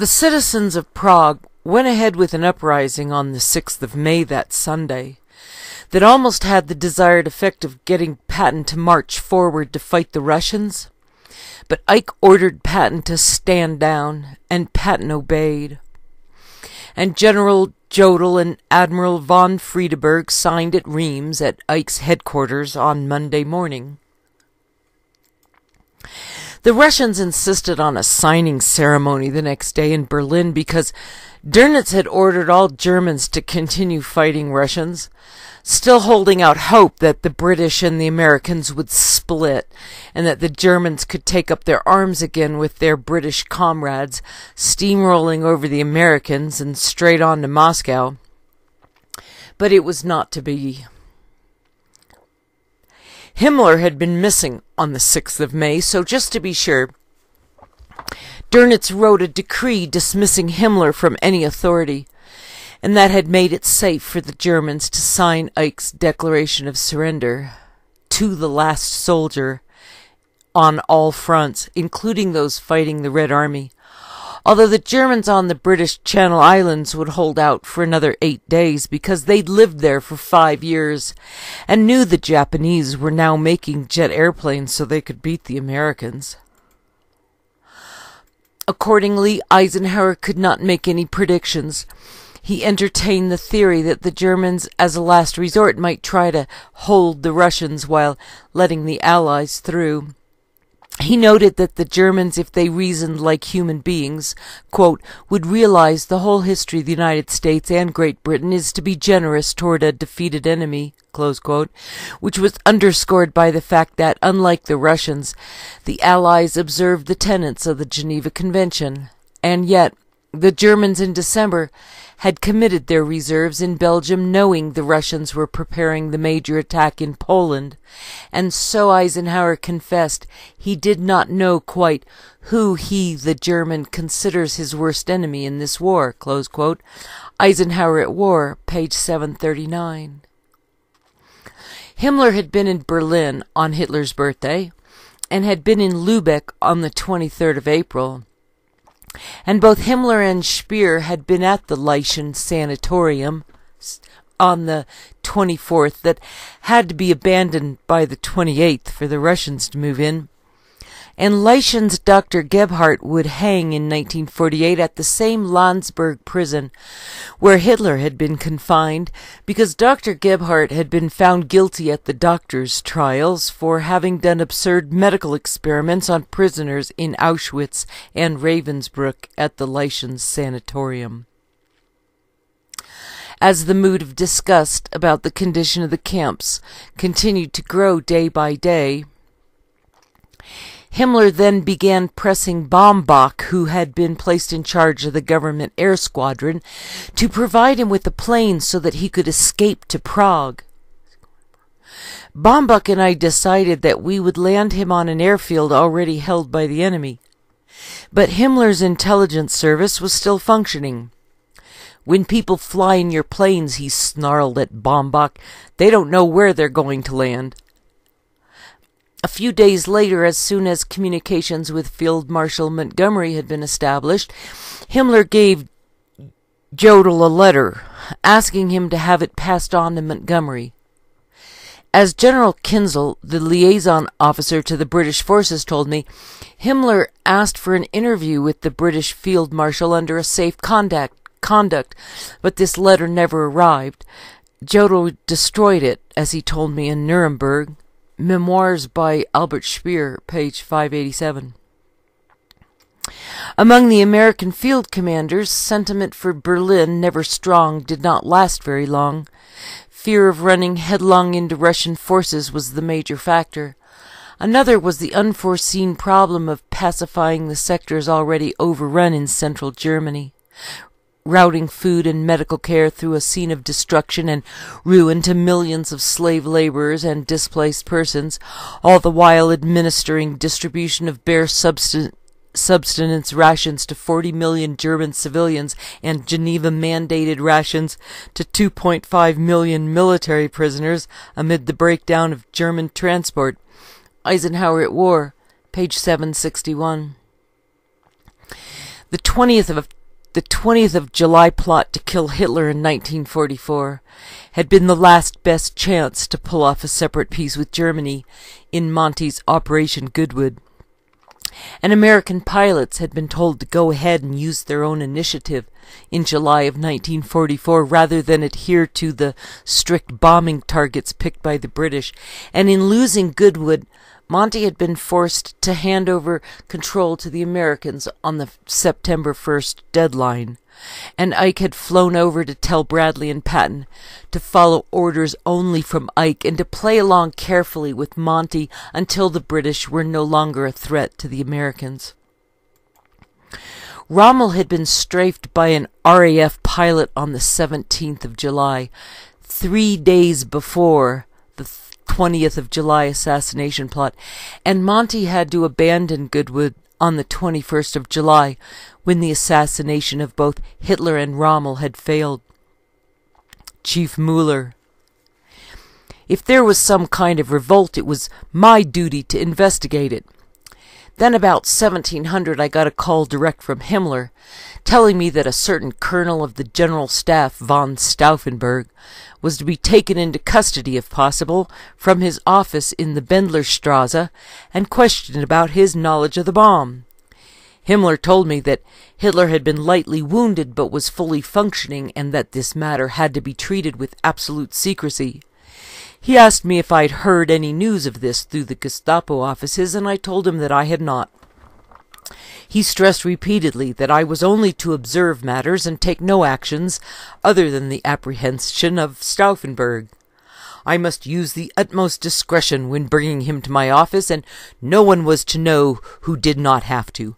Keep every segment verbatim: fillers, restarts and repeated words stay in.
The citizens of Prague went ahead with an uprising on the sixth of May, that Sunday, that almost had the desired effect of getting Patton to march forward to fight the Russians, but Ike ordered Patton to stand down, and Patton obeyed. And General Jodl and Admiral von Friedeberg signed at Reims at Ike's headquarters on Monday morning. The Russians insisted on a signing ceremony the next day in Berlin because Dönitz had ordered all Germans to continue fighting Russians, still holding out hope that the British and the Americans would split and that the Germans could take up their arms again with their British comrades, steamrolling over the Americans and straight on to Moscow. But it was not to be. Himmler had been missing on the sixth of May, so just to be sure, Dönitz wrote a decree dismissing Himmler from any authority, and that had made it safe for the Germans to sign Ike's declaration of surrender to the last soldier on all fronts, including those fighting the Red Army, although the Germans on the British Channel Islands would hold out for another eight days because they'd lived there for five years and knew the Japanese were now making jet airplanes so they could beat the Americans. Accordingly, Eisenhower could not make any predictions. He entertained the theory that the Germans, as a last resort, might try to hold the Russians while letting the Allies through. He noted that the Germans, if they reasoned like human beings, quote, would realize the whole history of the United States and Great Britain is to be generous toward a defeated enemy, close quote, which was underscored by the fact that, unlike the Russians, the Allies observed the tenets of the Geneva Convention, and yet the Germans in December had committed their reserves in Belgium, knowing the Russians were preparing the major attack in Poland, and so Eisenhower confessed he did not know quite who he, the German, considers his worst enemy in this war, close quote. Eisenhower at War, page seven thirty-nine. Himmler had been in Berlin on Hitler's birthday, and had been in Lübeck on the twenty-third of April. And both Himmler and Speer had been at the Leichen sanatorium on the twenty-fourth that had to be abandoned by the twenty-eighth for the Russians to move in. And Leichen's Doctor Gebhardt would hang in nineteen forty-eight at the same Landsberg prison where Hitler had been confined, because Doctor Gebhardt had been found guilty at the doctor's trials for having done absurd medical experiments on prisoners in Auschwitz and Ravensbrück at the Leichen sanatorium. As the mood of disgust about the condition of the camps continued to grow day by day, Himmler then began pressing Baumbach, who had been placed in charge of the government air squadron, to provide him with a plane so that he could escape to Prague. Baumbach and I decided that we would land him on an airfield already held by the enemy, but Himmler's intelligence service was still functioning. When people fly in your planes, he snarled at Baumbach, they don't know where they're going to land. A few days later, as soon as communications with Field Marshal Montgomery had been established, Himmler gave Jodl a letter, asking him to have it passed on to Montgomery. As General Kinzel, the liaison officer to the British forces, told me, Himmler asked for an interview with the British Field Marshal under a safe conduct, conduct, but this letter never arrived. Jodl destroyed it, as he told me in Nuremberg. Memoirs by Albert Speer, page five eighty-seven. Among the American field commanders, sentiment for Berlin, never strong, did not last very long. Fear of running headlong into Russian forces was the major factor. Another was the unforeseen problem of pacifying the sectors already overrun in central Germany, routing food and medical care through a scene of destruction and ruin to millions of slave laborers and displaced persons, all the while administering distribution of bare substan substance rations to forty million German civilians and Geneva-mandated rations to two point five million military prisoners amid the breakdown of German transport. Eisenhower at War, page seven sixty-one. The twentieth of the twentieth of July plot to kill Hitler in nineteen forty-four had been the last best chance to pull off a separate peace with Germany in Monty's Operation Goodwood, and American pilots had been told to go ahead and use their own initiative in July of nineteen forty-four rather than adhere to the strict bombing targets picked by the British, and in losing Goodwood, Monty had been forced to hand over control to the Americans on the September first deadline, and Ike had flown over to tell Bradley and Patton to follow orders only from Ike and to play along carefully with Monty until the British were no longer a threat to the Americans. Rommel had been strafed by an R A F pilot on the seventeenth of July, three days before the twentieth of July assassination plot, and Monty had to abandon Goodwood on the twenty-first of July when the assassination of both Hitler and Rommel had failed. Chief Mueller. If there was some kind of revolt, it was my duty to investigate it. Then about seventeen hundred I got a call direct from Himmler telling me that a certain colonel of the General Staff, von Stauffenberg, was to be taken into custody, if possible, from his office in the Bendlerstrasse and questioned about his knowledge of the bomb. Himmler told me that Hitler had been lightly wounded but was fully functioning and that this matter had to be treated with absolute secrecy. He asked me if I'd heard any news of this through the Gestapo offices, and I told him that I had not. He stressed repeatedly that I was only to observe matters and take no actions other than the apprehension of Stauffenberg. I must use the utmost discretion when bringing him to my office, and no one was to know who did not have to.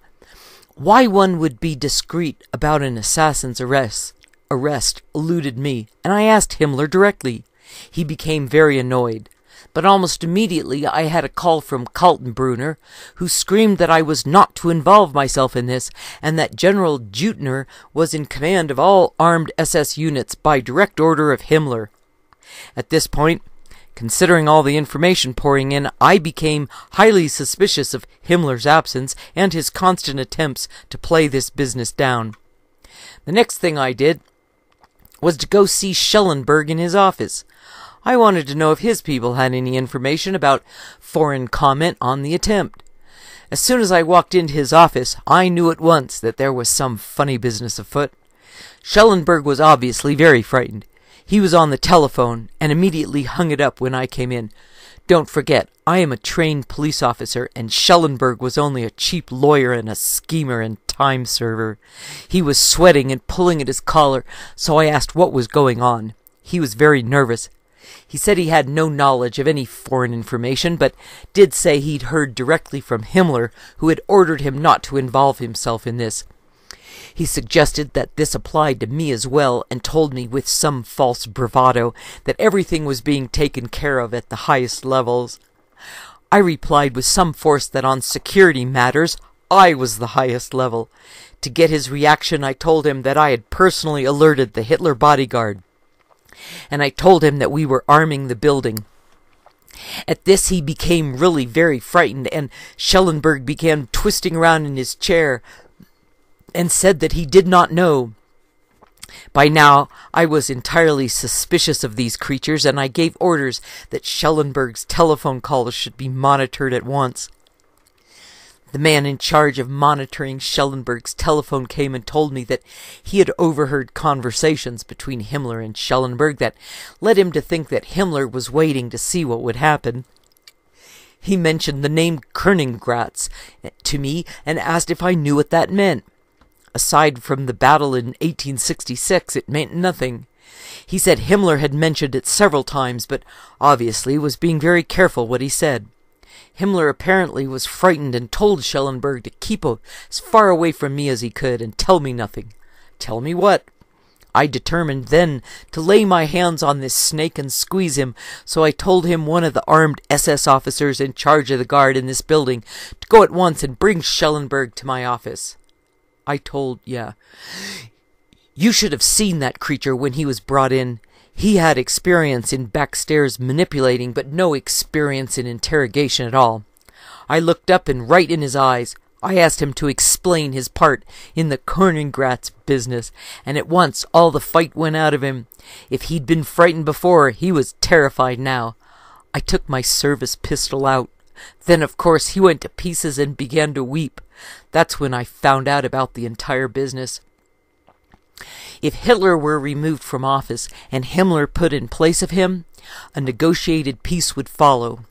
Why one would be discreet about an assassin's arrest, arrest eluded me, and I asked Himmler directly. He became very annoyed, but almost immediately I had a call from Kaltenbrunner, who screamed that I was not to involve myself in this, and that General Jodl was in command of all armed S S units by direct order of Himmler. At this point, considering all the information pouring in, I became highly suspicious of Himmler's absence and his constant attempts to play this business down. The next thing I did was to go see Schellenberg in his office. I wanted to know if his people had any information about foreign comment on the attempt. As soon as I walked into his office, I knew at once that there was some funny business afoot. Schellenberg was obviously very frightened. He was on the telephone and immediately hung it up when I came in. Don't forget, I am a trained police officer, and Schellenberg was only a cheap lawyer and a schemer and time server. He was sweating and pulling at his collar, so I asked what was going on. He was very nervous. He said he had no knowledge of any foreign information, but did say he'd heard directly from Himmler, who had ordered him not to involve himself in this. He suggested that this applied to me as well, and told me with some false bravado that everything was being taken care of at the highest levels. I replied with some force that on security matters, I was the highest level. To get his reaction, I told him that I had personally alerted the Hitler bodyguard, and I told him that we were arming the building. At this he became really very frightened, and Schellenberg began twisting around in his chair, and said that he did not know. By now I was entirely suspicious of these creatures, and I gave orders that Schellenberg's telephone calls should be monitored at once. The man in charge of monitoring Schellenberg's telephone came and told me that he had overheard conversations between Himmler and Schellenberg that led him to think that Himmler was waiting to see what would happen. He mentioned the name Königgrätz to me and asked if I knew what that meant. Aside from the battle in eighteen sixty-six, it meant nothing. He said Himmler had mentioned it several times, but obviously was being very careful what he said. Himmler apparently was frightened and told Schellenberg to keep as far away from me as he could and tell me nothing. Tell me what? I determined then to lay my hands on this snake and squeeze him, so I told him one of the armed S S officers in charge of the guard in this building to go at once and bring Schellenberg to my office. I told, yeah, you should have seen that creature when he was brought in. He had experience in backstairs manipulating, but no experience in interrogation at all. I looked up and right in his eyes. I asked him to explain his part in the Königgrätz business, and at once all the fight went out of him. If he'd been frightened before, he was terrified now. I took my service pistol out. Then, of course, he went to pieces and began to weep. That's when I found out about the entire business. If Hitler were removed from office and Himmler put in place of him, a negotiated peace would follow.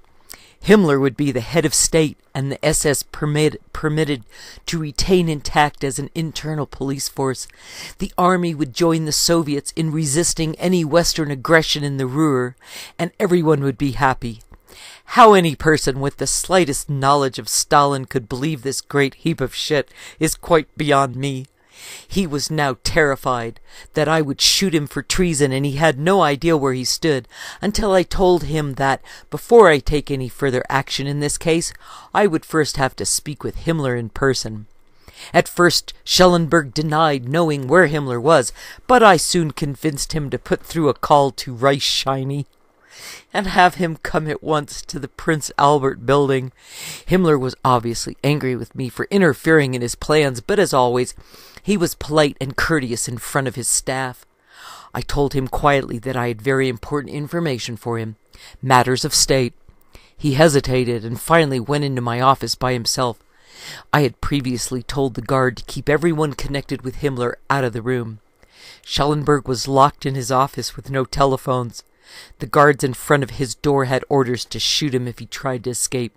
Himmler would be the head of state and the S S permit, permitted to retain intact as an internal police force. The army would join the Soviets in resisting any Western aggression in the Ruhr, and everyone would be happy. How any person with the slightest knowledge of Stalin could believe this great heap of shit is quite beyond me. He was now terrified that I would shoot him for treason, and he had no idea where he stood until I told him that, before I take any further action in this case, I would first have to speak with Himmler in person. At first, Schellenberg denied knowing where Himmler was, but I soon convinced him to put through a call to Reichsscheine and have him come at once to the Prince Albert building. Himmler was obviously angry with me for interfering in his plans, but as always, he was polite and courteous in front of his staff. I told him quietly that I had very important information for him, matters of state. He hesitated and finally went into my office by himself. I had previously told the guard to keep everyone connected with Himmler out of the room. Schellenberg was locked in his office with no telephones. The guards in front of his door had orders to shoot him if he tried to escape.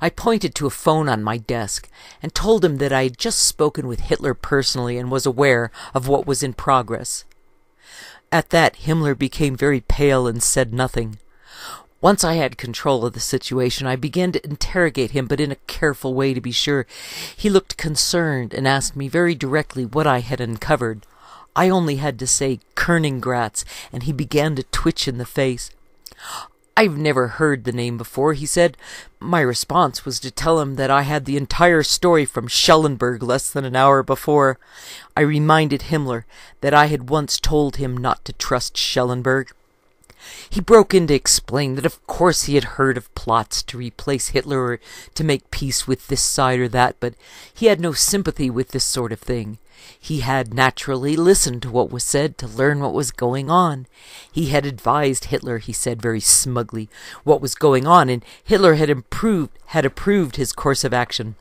I pointed to a phone on my desk and told him that I had just spoken with Hitler personally and was aware of what was in progress. At that, Himmler became very pale and said nothing. Once I had control of the situation, I began to interrogate him, but in a careful way to be sure. He looked concerned and asked me very directly what I had uncovered. I only had to say Königgrätz, and he began to twitch in the face. "I've never heard the name before," he said. My response was to tell him that I had the entire story from Schellenberg less than an hour before. I reminded Himmler that I had once told him not to trust Schellenberg. He broke in to explain that of course he had heard of plots to replace Hitler or to make peace with this side or that, but he had no sympathy with this sort of thing. He had naturally listened to what was said to learn what was going on. He had advised Hitler, he said very smugly, what was going on, and Hitler had improved, had approved his course of action.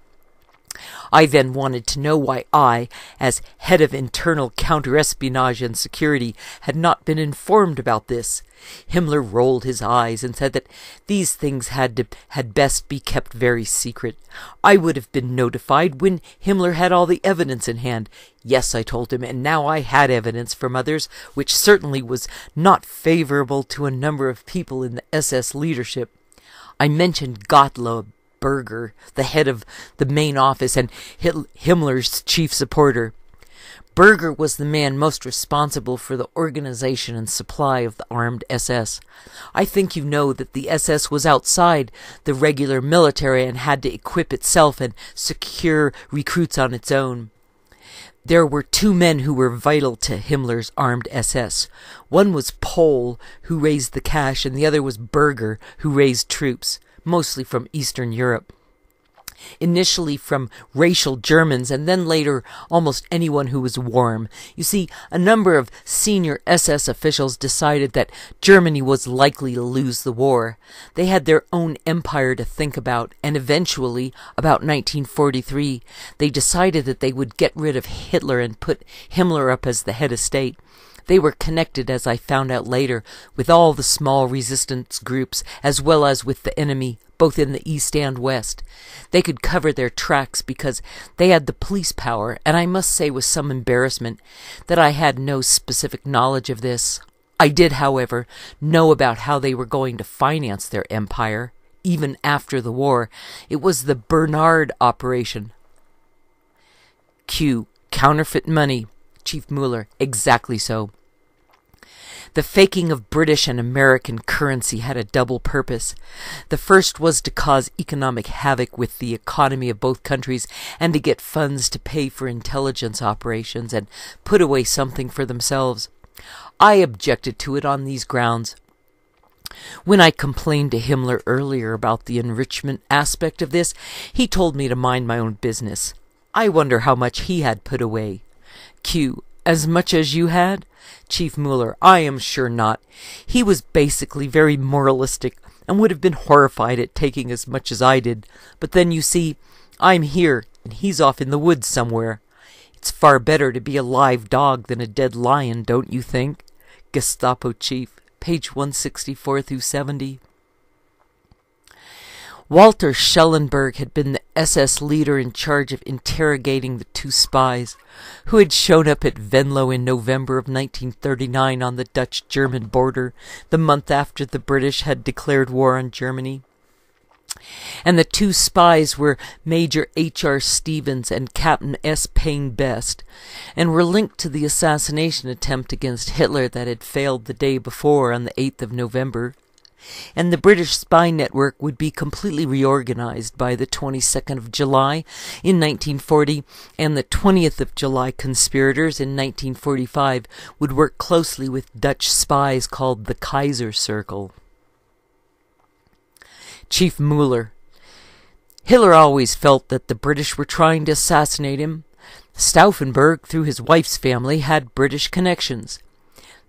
I then wanted to know why I, as head of internal counterespionage and security, had not been informed about this. Himmler rolled his eyes and said that these things had to, had best be kept very secret. I would have been notified when Himmler had all the evidence in hand. Yes, I told him, and now I had evidence from others, which certainly was not favorable to a number of people in the S S leadership. I mentioned Gottlob Berger, the head of the main office and Himmler's chief supporter. Berger was the man most responsible for the organization and supply of the armed S S. I think you know that the S S was outside the regular military and had to equip itself and secure recruits on its own. There were two men who were vital to Himmler's armed S S. One was Pohl, who raised the cash, and the other was Berger, who raised troops, mostly from Eastern Europe. Initially from racial Germans, and then later almost anyone who was warm. You see, a number of senior S S officials decided that Germany was likely to lose the war. They had their own empire to think about, and eventually, about nineteen forty-three, they decided that they would get rid of Hitler and put Himmler up as the head of state. They were connected, as I found out later, with all the small resistance groups, as well as with the enemy, both in the East and West. They could cover their tracks because they had the police power, and I must say with some embarrassment that I had no specific knowledge of this. I did, however, know about how they were going to finance their empire, even after the war. It was the Bernard Operation. Q. Counterfeit money. Chief Mueller, exactly so. The faking of British and American currency had a double purpose. The first was to cause economic havoc with the economy of both countries and to get funds to pay for intelligence operations and put away something for themselves. I objected to it on these grounds. When I complained to Himmler earlier about the enrichment aspect of this, he told me to mind my own business. I wonder how much he had put away. Q. As much as you had? Chief Mueller. I am sure not. He was basically very moralistic and would have been horrified at taking as much as I did. But then, you see, I'm here and he's off in the woods somewhere. It's far better to be a live dog than a dead lion, don't you think? Gestapo Chief, page one sixty-four through seventy. Walter Schellenberg had been the S S leader in charge of interrogating the two spies who had shown up at Venlo in November of nineteen thirty-nine on the Dutch-German border, the month after the British had declared war on Germany. And the two spies were Major H R Stevens and Captain S. Payne Best, and were linked to the assassination attempt against Hitler that had failed the day before on the eighth of November. And the British spy network would be completely reorganized by the twenty-second of July in nineteen forty, and the twentieth of July conspirators in nineteen forty-five would work closely with Dutch spies called the Kaiser Circle. Chief Mueller. Hitler always felt that the British were trying to assassinate him. Stauffenberg, through his wife's family, had British connections.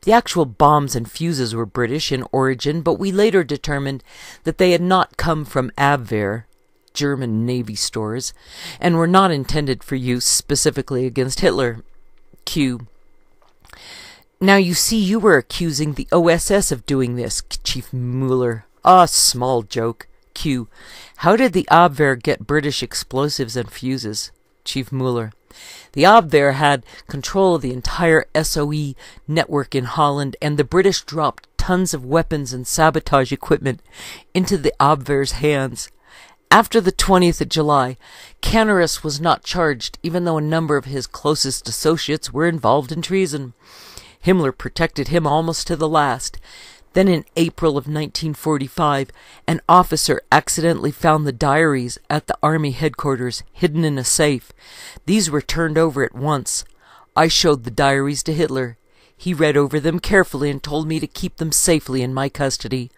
The actual bombs and fuses were British in origin, but we later determined that they had not come from Abwehr, German Navy stores, and were not intended for use specifically against Hitler. Q. Now you see, you were accusing the O S S of doing this, Chief Mueller. Ah, small joke. Q. How did the Abwehr get British explosives and fuses? Chief Mueller. The Abwehr had control of the entire S O E network in Holland, and the British dropped tons of weapons and sabotage equipment into the Abwehr's hands. After the twentieth of July, Canaris was not charged, even though a number of his closest associates were involved in treason. Himmler protected him almost to the last. Then in April of nineteen forty-five, an officer accidentally found the diaries at the Army headquarters hidden in a safe. These were turned over at once. I showed the diaries to Hitler. He read over them carefully and told me to keep them safely in my custody.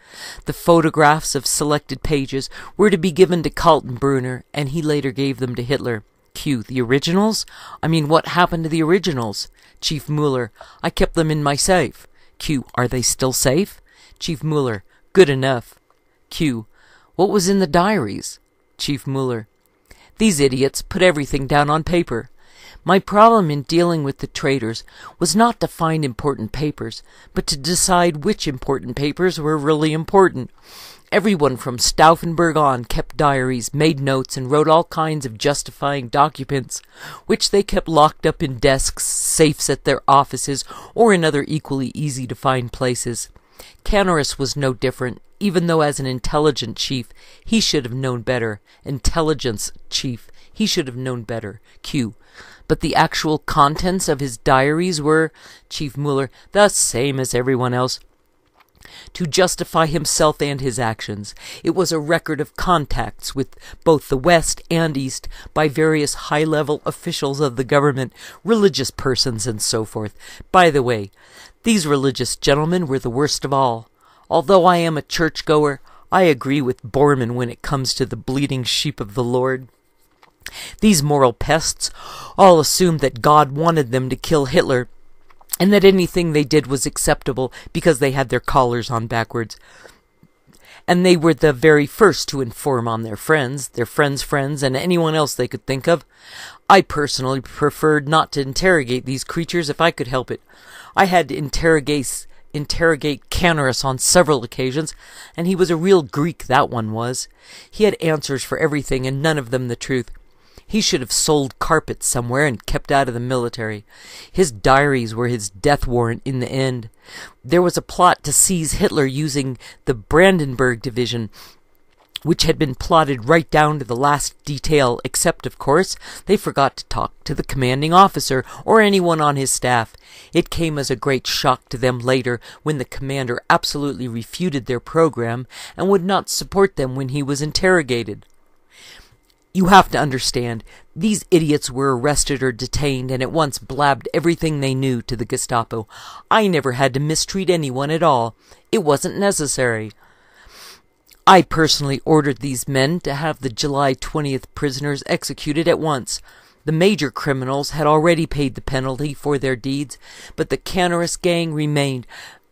The photographs of selected pages were to be given to Kaltenbrunner, and he later gave them to Hitler. Q. The originals? I mean, what happened to the originals? Chief Mueller. I kept them in my safe. Q. Are they still safe? Chief Mueller. Good enough. Q. What was in the diaries? Chief Mueller. These idiots put everything down on paper. My problem in dealing with the traitors was not to find important papers, but to decide which important papers were really important. Everyone from Stauffenberg on kept diaries, made notes, and wrote all kinds of justifying documents, which they kept locked up in desks, safes at their offices, or in other equally easy-to-find places. Canaris was no different, even though as an intelligence chief, he should have known better. Intelligence chief, he should have known better. Q. But the actual contents of his diaries were, Chief Mueller, the same as everyone else. To justify himself and his actions, it was a record of contacts with both the West and East by various high-level officials of the government, religious persons, and so forth. By the way, these religious gentlemen were the worst of all. Although I am a churchgoer, I agree with Bormann when it comes to the bleeding sheep of the Lord. These moral pests all assumed that God wanted them to kill Hitler, and that anything they did was acceptable because they had their collars on backwards. And they were the very first to inform on their friends, their friends' friends, and anyone else they could think of. I personally preferred not to interrogate these creatures if I could help it. I had to interrogate, interrogate Canaris on several occasions, and he was a real Greek, that one was. He had answers for everything, and none of them the truth. He should have sold carpets somewhere and kept out of the military. His diaries were his death warrant in the end. There was a plot to seize Hitler using the Brandenburg Division, which had been plotted right down to the last detail, except, of course, they forgot to talk to the commanding officer or anyone on his staff. It came as a great shock to them later when the commander absolutely refuted their program and would not support them when he was interrogated. You have to understand, these idiots were arrested or detained and at once blabbed everything they knew to the Gestapo. I never had to mistreat anyone at all. It wasn't necessary. I personally ordered these men to have the July twentieth prisoners executed at once. The major criminals had already paid the penalty for their deeds, but the Canaris gang remained,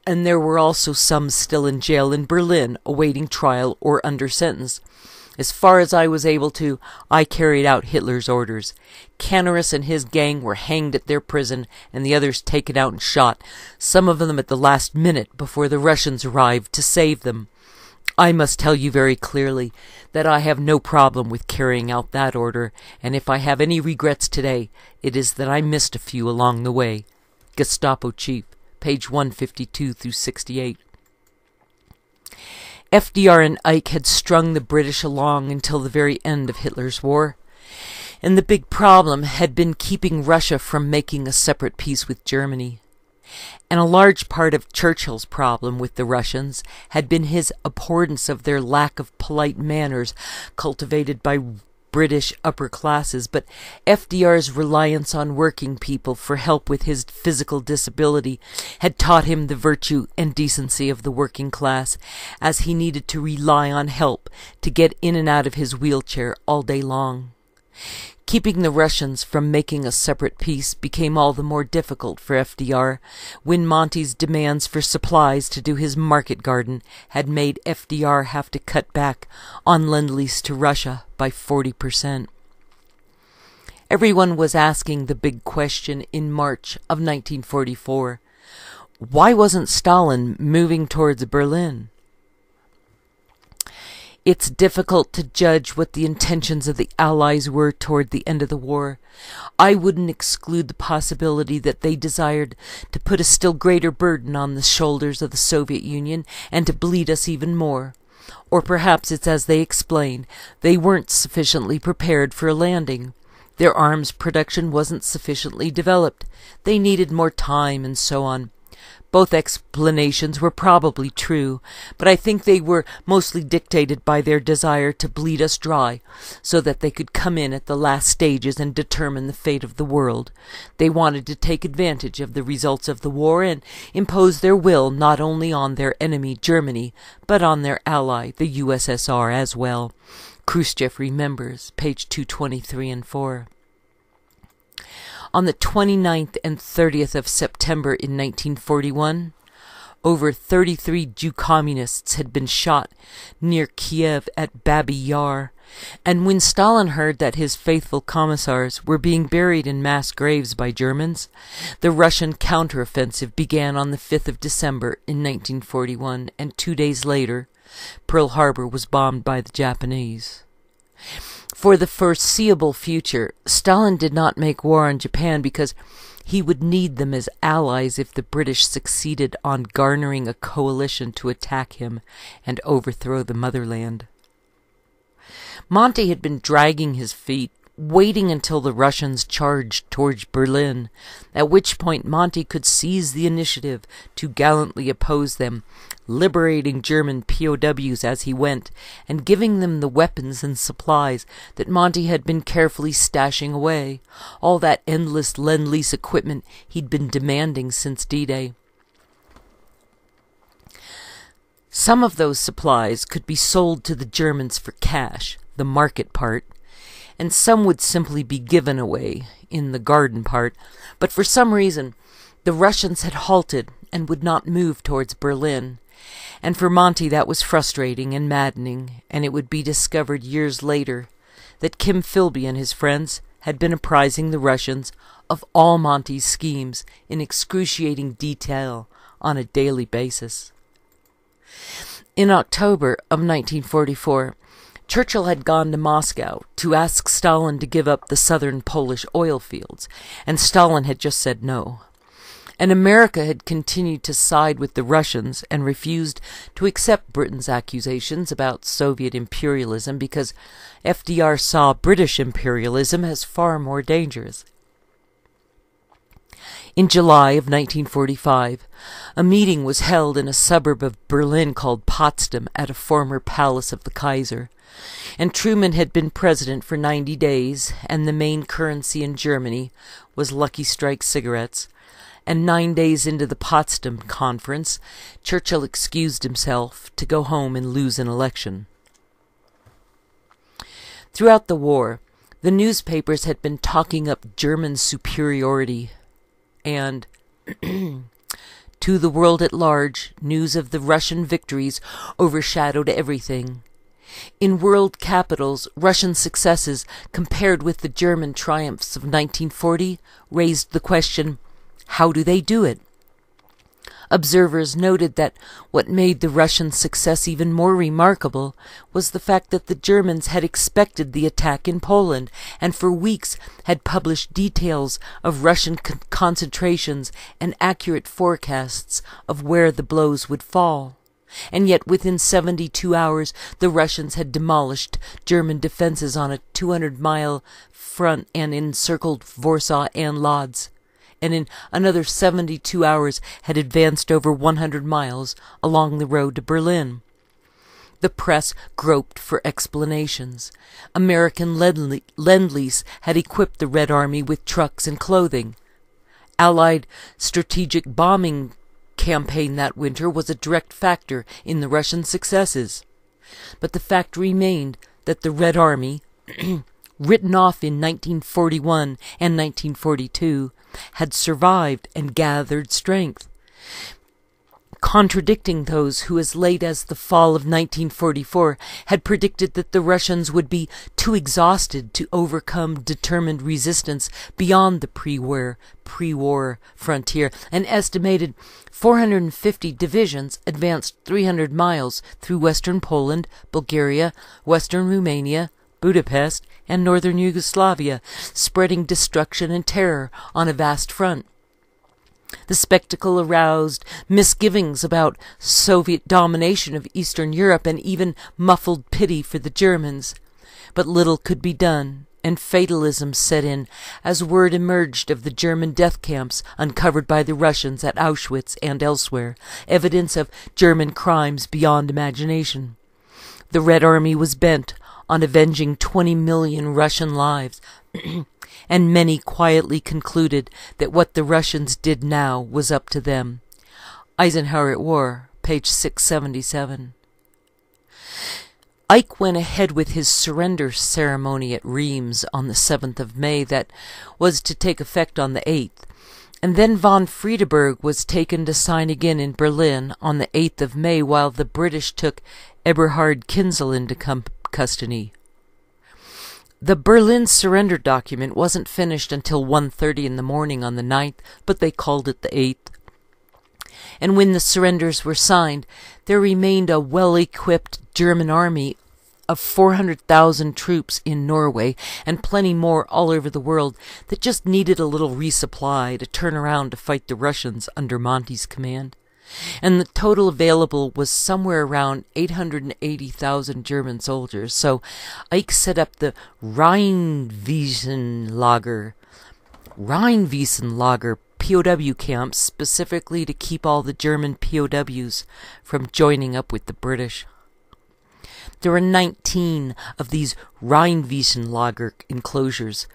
and there were also some still in jail in Berlin awaiting trial or under sentence. As far as I was able to, I carried out Hitler's orders. Canaris and his gang were hanged at their prison, and the others taken out and shot, some of them at the last minute before the Russians arrived to save them. I must tell you very clearly that I have no problem with carrying out that order, and if I have any regrets today, it is that I missed a few along the way. Gestapo Chief, page one fifty-two through sixty-eight. F D R and Ike had strung the British along until the very end of Hitler's war, and the big problem had been keeping Russia from making a separate peace with Germany. And a large part of Churchill's problem with the Russians had been his abhorrence of their lack of polite manners cultivated by British upper classes, but F D R's reliance on working people for help with his physical disability had taught him the virtue and decency of the working class, as he needed to rely on help to get in and out of his wheelchair all day long. Keeping the Russians from making a separate peace became all the more difficult for F D R when Monty's demands for supplies to do his market garden had made F D R have to cut back on lend-lease to Russia by forty percent. Everyone was asking the big question in March of nineteen forty-four. Why wasn't Stalin moving towards Berlin? It's difficult to judge what the intentions of the Allies were toward the end of the war. I wouldn't exclude the possibility that they desired to put a still greater burden on the shoulders of the Soviet Union and to bleed us even more. Or perhaps it's as they explained, they weren't sufficiently prepared for a landing. Their arms production wasn't sufficiently developed. They needed more time and so on. Both explanations were probably true, but I think they were mostly dictated by their desire to bleed us dry, so that they could come in at the last stages and determine the fate of the world. They wanted to take advantage of the results of the war and impose their will not only on their enemy Germany, but on their ally, the U S S R, as well. Khrushchev remembers, page two twenty-three and four. On the twenty-ninth and thirtieth of September in nineteen forty-one, over thirty-three Jew communists had been shot near Kiev at Babi Yar, and when Stalin heard that his faithful commissars were being buried in mass graves by Germans, the Russian counteroffensive began on the fifth of December in nineteen forty-one, and two days later, Pearl Harbor was bombed by the Japanese. For the foreseeable future, Stalin did not make war on Japan because he would need them as allies if the British succeeded on garnering a coalition to attack him and overthrow the motherland. Monty had been dragging his feet, waiting until the Russians charged towards Berlin, at which point Monty could seize the initiative to gallantly oppose them, liberating German P O Ws as he went, and giving them the weapons and supplies that Monty had been carefully stashing away, all that endless lend-lease equipment he'd been demanding since D-Day. Some of those supplies could be sold to the Germans for cash, the market part, and some would simply be given away in the garden part, but for some reason the Russians had halted and would not move towards Berlin, and for Monty that was frustrating and maddening, and it would be discovered years later that Kim Philby and his friends had been apprising the Russians of all Monty's schemes in excruciating detail on a daily basis. In October of nineteen forty-four, Churchill had gone to Moscow to ask Stalin to give up the southern Polish oil fields, and Stalin had just said no. And America had continued to side with the Russians and refused to accept Britain's accusations about Soviet imperialism because F D R saw British imperialism as far more dangerous. In July of nineteen forty-five, a meeting was held in a suburb of Berlin called Potsdam at a former palace of the Kaiser, and Truman had been president for ninety days, and the main currency in Germany was Lucky Strike cigarettes, and nine days into the Potsdam conference, Churchill excused himself to go home and lose an election. Throughout the war, the newspapers had been talking up German superiority, and to the world at large, news of the Russian victories overshadowed everything. In world capitals, Russian successes, compared with the German triumphs of nineteen forty, raised the question, how do they do it? Observers noted that what made the Russian success even more remarkable was the fact that the Germans had expected the attack in Poland and for weeks had published details of Russian con- concentrations and accurate forecasts of where the blows would fall. And yet within seventy-two hours the Russians had demolished German defenses on a two hundred mile front and encircled Warsaw and Lodz, and in another seventy-two hours had advanced over one hundred miles along the road to Berlin. The press groped for explanations. American Lend-Lease had equipped the Red Army with trucks and clothing. Allied strategic bombing campaign that winter was a direct factor in the Russian successes. But the fact remained that the Red Army, written off in nineteen forty-one and nineteen forty-two, had survived and gathered strength, contradicting those who as late as the fall of nineteen forty-four had predicted that the Russians would be too exhausted to overcome determined resistance beyond the pre-war, pre-war frontier, and estimated four hundred fifty divisions advanced three hundred miles through western Poland, Bulgaria, western Romania, Budapest, and northern Yugoslavia, spreading destruction and terror on a vast front. The spectacle aroused misgivings about Soviet domination of Eastern Europe and even muffled pity for the Germans. But little could be done, and fatalism set in as word emerged of the German death camps uncovered by the Russians at Auschwitz and elsewhere, evidence of German crimes beyond imagination. The Red Army was bent on avenging twenty million Russian lives, and many quietly concluded that what the Russians did now was up to them. Eisenhower at War, page six seventy-seven. Ike went ahead with his surrender ceremony at Reims on the seventh of May that was to take effect on the eighth, and then von Friedeberg was taken to sign again in Berlin on the eighth of May while the British took Eberhard Kinzel into company. Custody. The Berlin surrender document wasn't finished until one thirty in the morning on the ninth, but they called it the eighth. And when the surrenders were signed, there remained a well-equipped German army of four hundred thousand troops in Norway and plenty more all over the world that just needed a little resupply to turn around to fight the Russians under Monty's command. And the total available was somewhere around eight hundred eighty thousand German soldiers, so Ike set up the Rheinwiesenlager, Rheinwiesenlager P O W camps specifically to keep all the German P O Ws from joining up with the British. There were nineteen of these Rheinwiesenlager enclosures,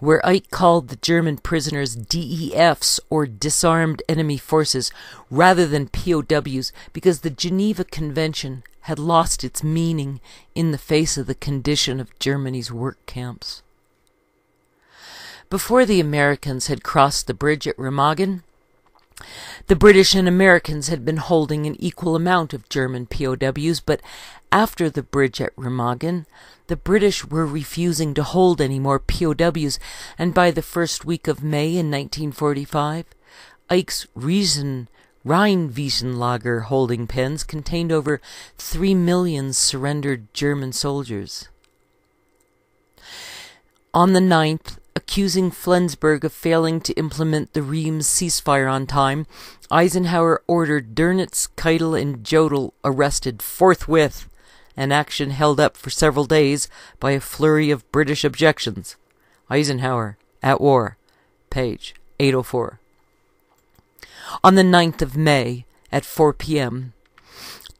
where Ike called the German prisoners D E Fs, or Disarmed Enemy Forces, rather than P O Ws, because the Geneva Convention had lost its meaning in the face of the condition of Germany's work camps. Before the Americans had crossed the bridge at Remagen, the British and Americans had been holding an equal amount of German P O Ws, but after the bridge at Remagen, the British were refusing to hold any more P O Ws, and by the first week of May in nineteen forty-five, Ike's Riesen, Rheinwiesenlager holding pens contained over three million surrendered German soldiers. On the ninth, accusing Flensburg of failing to implement the Reims ceasefire on time, Eisenhower ordered Dönitz, Keitel, and Jodl arrested forthwith, an action held up for several days by a flurry of British objections. Eisenhower, At War, page eight oh four. on the ninth of May at four p m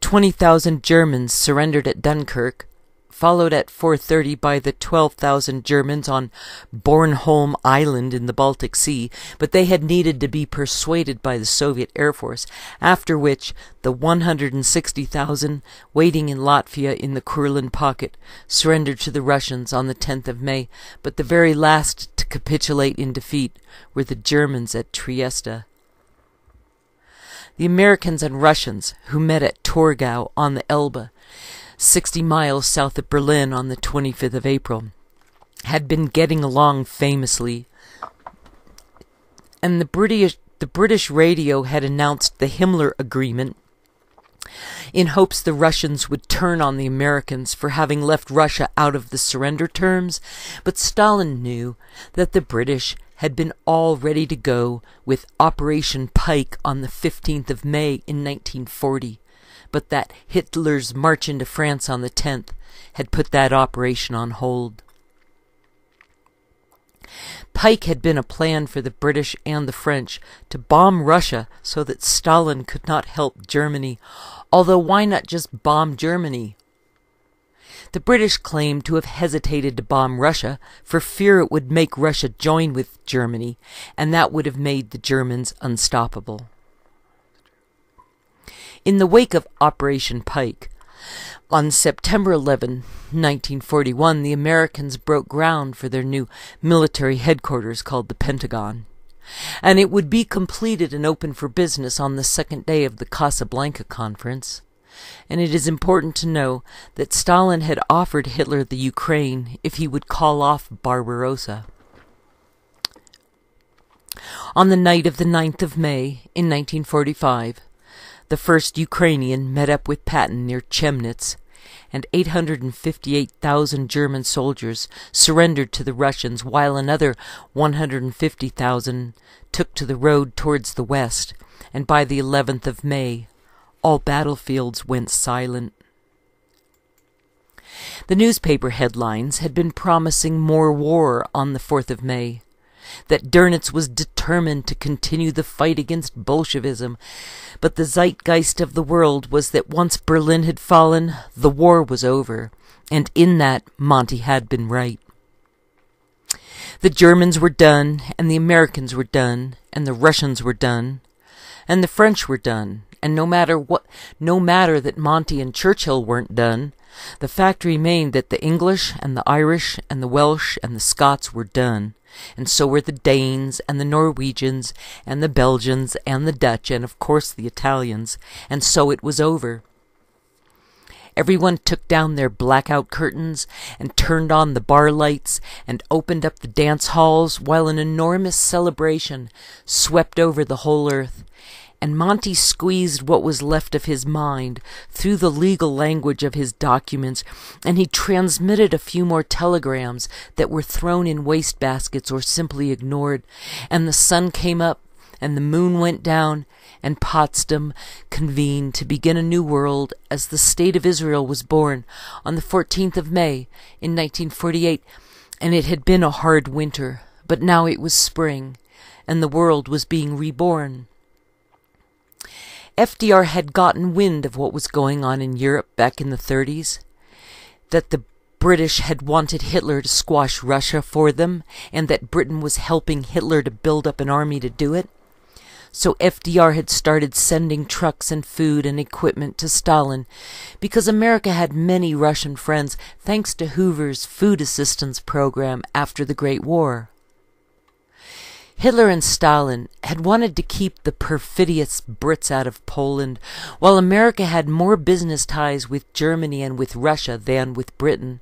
twenty thousand Germans surrendered at Dunkirk, followed at four thirty by the twelve thousand Germans on Bornholm Island in the Baltic Sea, but they had needed to be persuaded by the Soviet Air Force, after which the one hundred sixty thousand waiting in Latvia in the Courland Pocket surrendered to the Russians on the tenth of May, but the very last to capitulate in defeat were the Germans at Trieste. The Americans and Russians, who met at Torgau on the Elbe, sixty miles south of Berlin on the twenty-fifth of April, had been getting along famously, and the British, the British radio had announced the Himmler Agreement in hopes the Russians would turn on the Americans for having left Russia out of the surrender terms, but Stalin knew that the British had been all ready to go with Operation Pike on the fifteenth of May in nineteen forty. But that Hitler's march into France on the tenth had put that operation on hold. Pike had been a plan for the British and the French to bomb Russia so that Stalin could not help Germany, although why not just bomb Germany? The British claimed to have hesitated to bomb Russia for fear it would make Russia join with Germany, and that would have made the Germans unstoppable. In the wake of Operation Pike, on September eleventh, nineteen forty-one, the Americans broke ground for their new military headquarters called the Pentagon, and it would be completed and open for business on the second day of the Casablanca Conference. And it is important to know that Stalin had offered Hitler the Ukraine if he would call off Barbarossa. On the night of the ninth of May in nineteen forty-five, the first Ukrainian met up with Patton near Chemnitz, and eight hundred fifty-eight thousand German soldiers surrendered to the Russians, while another one hundred fifty thousand took to the road towards the west, and by the eleventh of May, all battlefields went silent. The newspaper headlines had been promising more war on the fourth of May, that Dönitz was determined to continue the fight against Bolshevism, but the zeitgeist of the world was that once Berlin had fallen, the war was over, and in that Monty had been right. The Germans were done, and the Americans were done, and the Russians were done, and the French were done, and no matter what, no matter that Monty and Churchill weren't done, the fact remained that the English and the Irish and the Welsh and the Scots were done, and so were the Danes and the Norwegians and the Belgians and the Dutch and, of course, the Italians, and so it was over. Everyone took down their blackout curtains and turned on the bar lights and opened up the dance halls while an enormous celebration swept over the whole earth, and Monty squeezed what was left of his mind through the legal language of his documents, and he transmitted a few more telegrams that were thrown in wastebaskets or simply ignored, and the sun came up, and the moon went down, and Potsdam convened to begin a new world as the State of Israel was born on the fourteenth of May in nineteen forty-eight, and it had been a hard winter, but now it was spring, and the world was being reborn. F D R had gotten wind of what was going on in Europe back in the thirties, that the British had wanted Hitler to squash Russia for them, and that Britain was helping Hitler to build up an army to do it. So F D R had started sending trucks and food and equipment to Stalin, because America had many Russian friends thanks to Hoover's food assistance program after the Great War. Hitler and Stalin had wanted to keep the perfidious Brits out of Poland, while America had more business ties with Germany and with Russia than with Britain.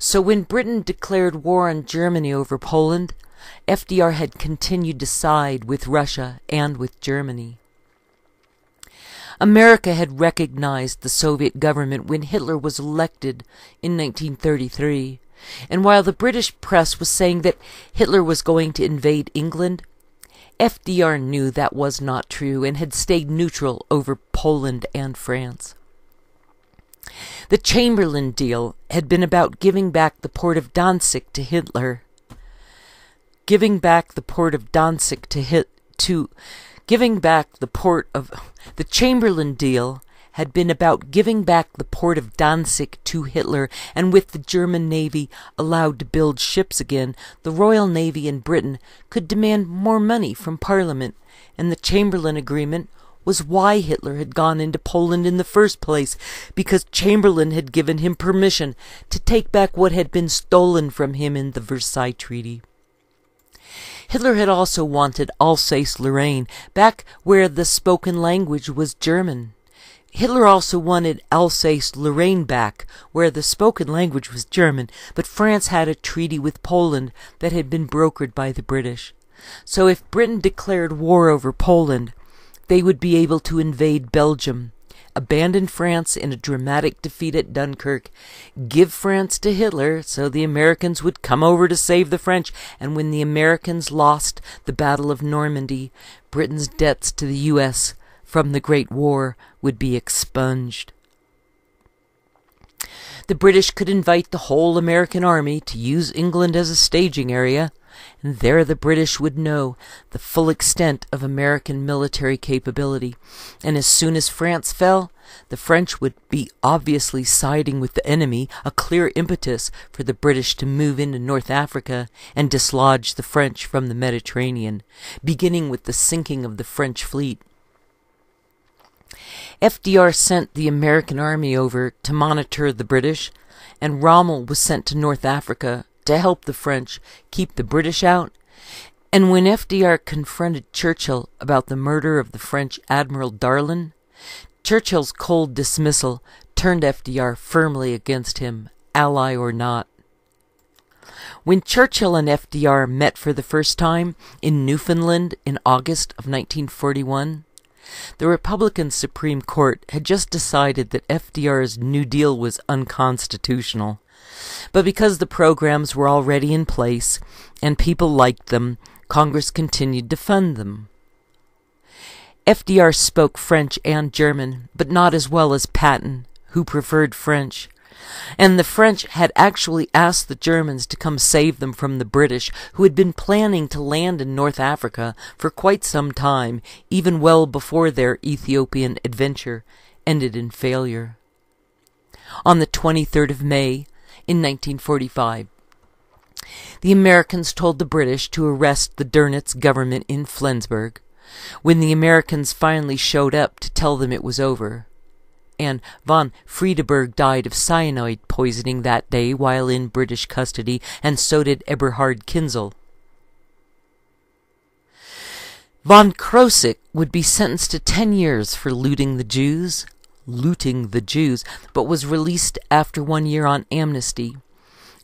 So when Britain declared war on Germany over Poland, F D R had continued to side with Russia and with Germany. America had recognized the Soviet government when Hitler was elected in nineteen thirty-three. And while the British press was saying that Hitler was going to invade England, F D R knew that was not true and had stayed neutral over Poland and France. The Chamberlain deal had been about giving back the port of Danzig to Hitler. Giving back the port of Danzig to Hit to Giving back the port of... The Chamberlain deal had been about giving back the port of Danzig to Hitler, and with the German Navy allowed to build ships again, the Royal Navy in Britain could demand more money from Parliament, and the Chamberlain Agreement was why Hitler had gone into Poland in the first place, because Chamberlain had given him permission to take back what had been stolen from him in the Versailles Treaty. Hitler had also wanted Alsace-Lorraine, back where the spoken language was German. Hitler also wanted Alsace-Lorraine back, where the spoken language was German, but France had a treaty with Poland that had been brokered by the British. So if Britain declared war over Poland, they would be able to invade Belgium, abandon France in a dramatic defeat at Dunkirk, give France to Hitler so the Americans would come over to save the French, and when the Americans lost the Battle of Normandy, Britain's debts to the U S from the Great War would be expunged. The British could invite the whole American army to use England as a staging area, and there the British would know the full extent of American military capability, and as soon as France fell, the French would be obviously siding with the enemy, a clear impetus for the British to move into North Africa and dislodge the French from the Mediterranean, beginning with the sinking of the French fleet. F D R sent the American army over to monitor the British, and Rommel was sent to North Africa to help the French keep the British out. And when F D R confronted Churchill about the murder of the French Admiral Darlin, Churchill's cold dismissal turned F D R firmly against him, ally or not. When Churchill and F D R met for the first time in Newfoundland in August of nineteen forty-one, the Republican Supreme Court had just decided that F D R's New Deal was unconstitutional. But because the programs were already in place and people liked them, Congress continued to fund them. F D R spoke French and German, but not as well as Patton, who preferred French. And the French had actually asked the Germans to come save them from the British, who had been planning to land in North Africa for quite some time, even well before their Ethiopian adventure ended in failure. On the twenty-third of May, in nineteen forty-five, the Americans told the British to arrest the Dönitz government in Flensburg, when the Americans finally showed up to tell them it was over. And von Friedeberg died of cyanide poisoning that day while in British custody, and so did Eberhard Kinzel. Von Krosigk would be sentenced to ten years for looting the Jews, looting the Jews, but was released after one year on amnesty.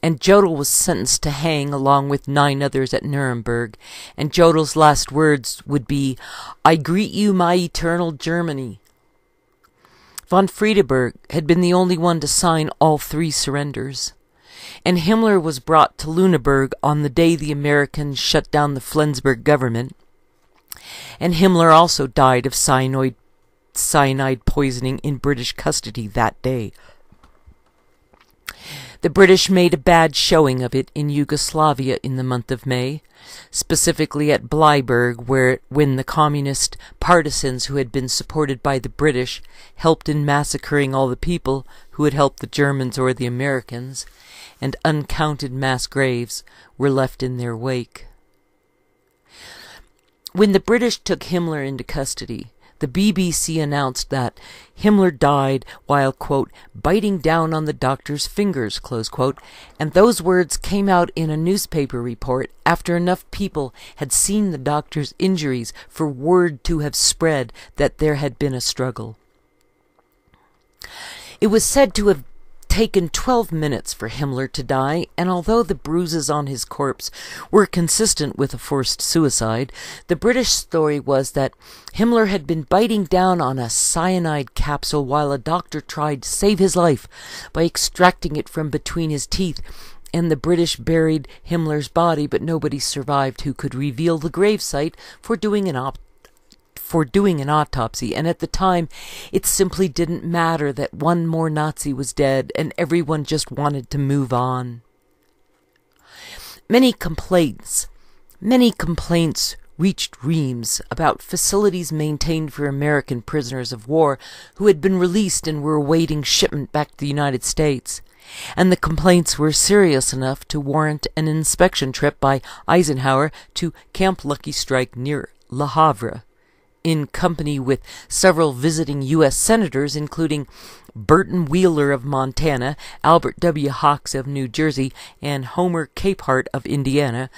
And Jodl was sentenced to hang along with nine others at Nuremberg, and Jodl's last words would be, "I greet you, my eternal Germany." Von Friedeberg had been the only one to sign all three surrenders, and Himmler was brought to Lüneburg on the day the Americans shut down the Flensburg government, and Himmler also died of cyanide, cyanide poisoning in British custody that day. The British made a bad showing of it in Yugoslavia in the month of May, specifically at Bleiburg, where when the communist partisans who had been supported by the British helped in massacring all the people who had helped the Germans or the Americans, and uncounted mass graves were left in their wake. When the British took Himmler into custody, the B B C announced that Himmler died while, quote, biting down on the doctor's fingers, close quote, and those words came out in a newspaper report after enough people had seen the doctor's injuries for word to have spread that there had been a struggle. It was said to have taken twelve minutes for Himmler to die, and although the bruises on his corpse were consistent with a forced suicide, the British story was that Himmler had been biting down on a cyanide capsule while a doctor tried to save his life by extracting it from between his teeth, and the British buried Himmler's body, but nobody survived who could reveal the gravesite for doing an op- for doing an autopsy, and at the time it simply didn't matter that one more Nazi was dead and everyone just wanted to move on. Many complaints, many complaints reached Reims about facilities maintained for American prisoners of war who had been released and were awaiting shipment back to the United States, and the complaints were serious enough to warrant an inspection trip by Eisenhower to Camp Lucky Strike near Le Havre, in company with several visiting U S senators, including Burton Wheeler of Montana, Albert W. Hawks of New Jersey, and Homer Capehart of Indiana,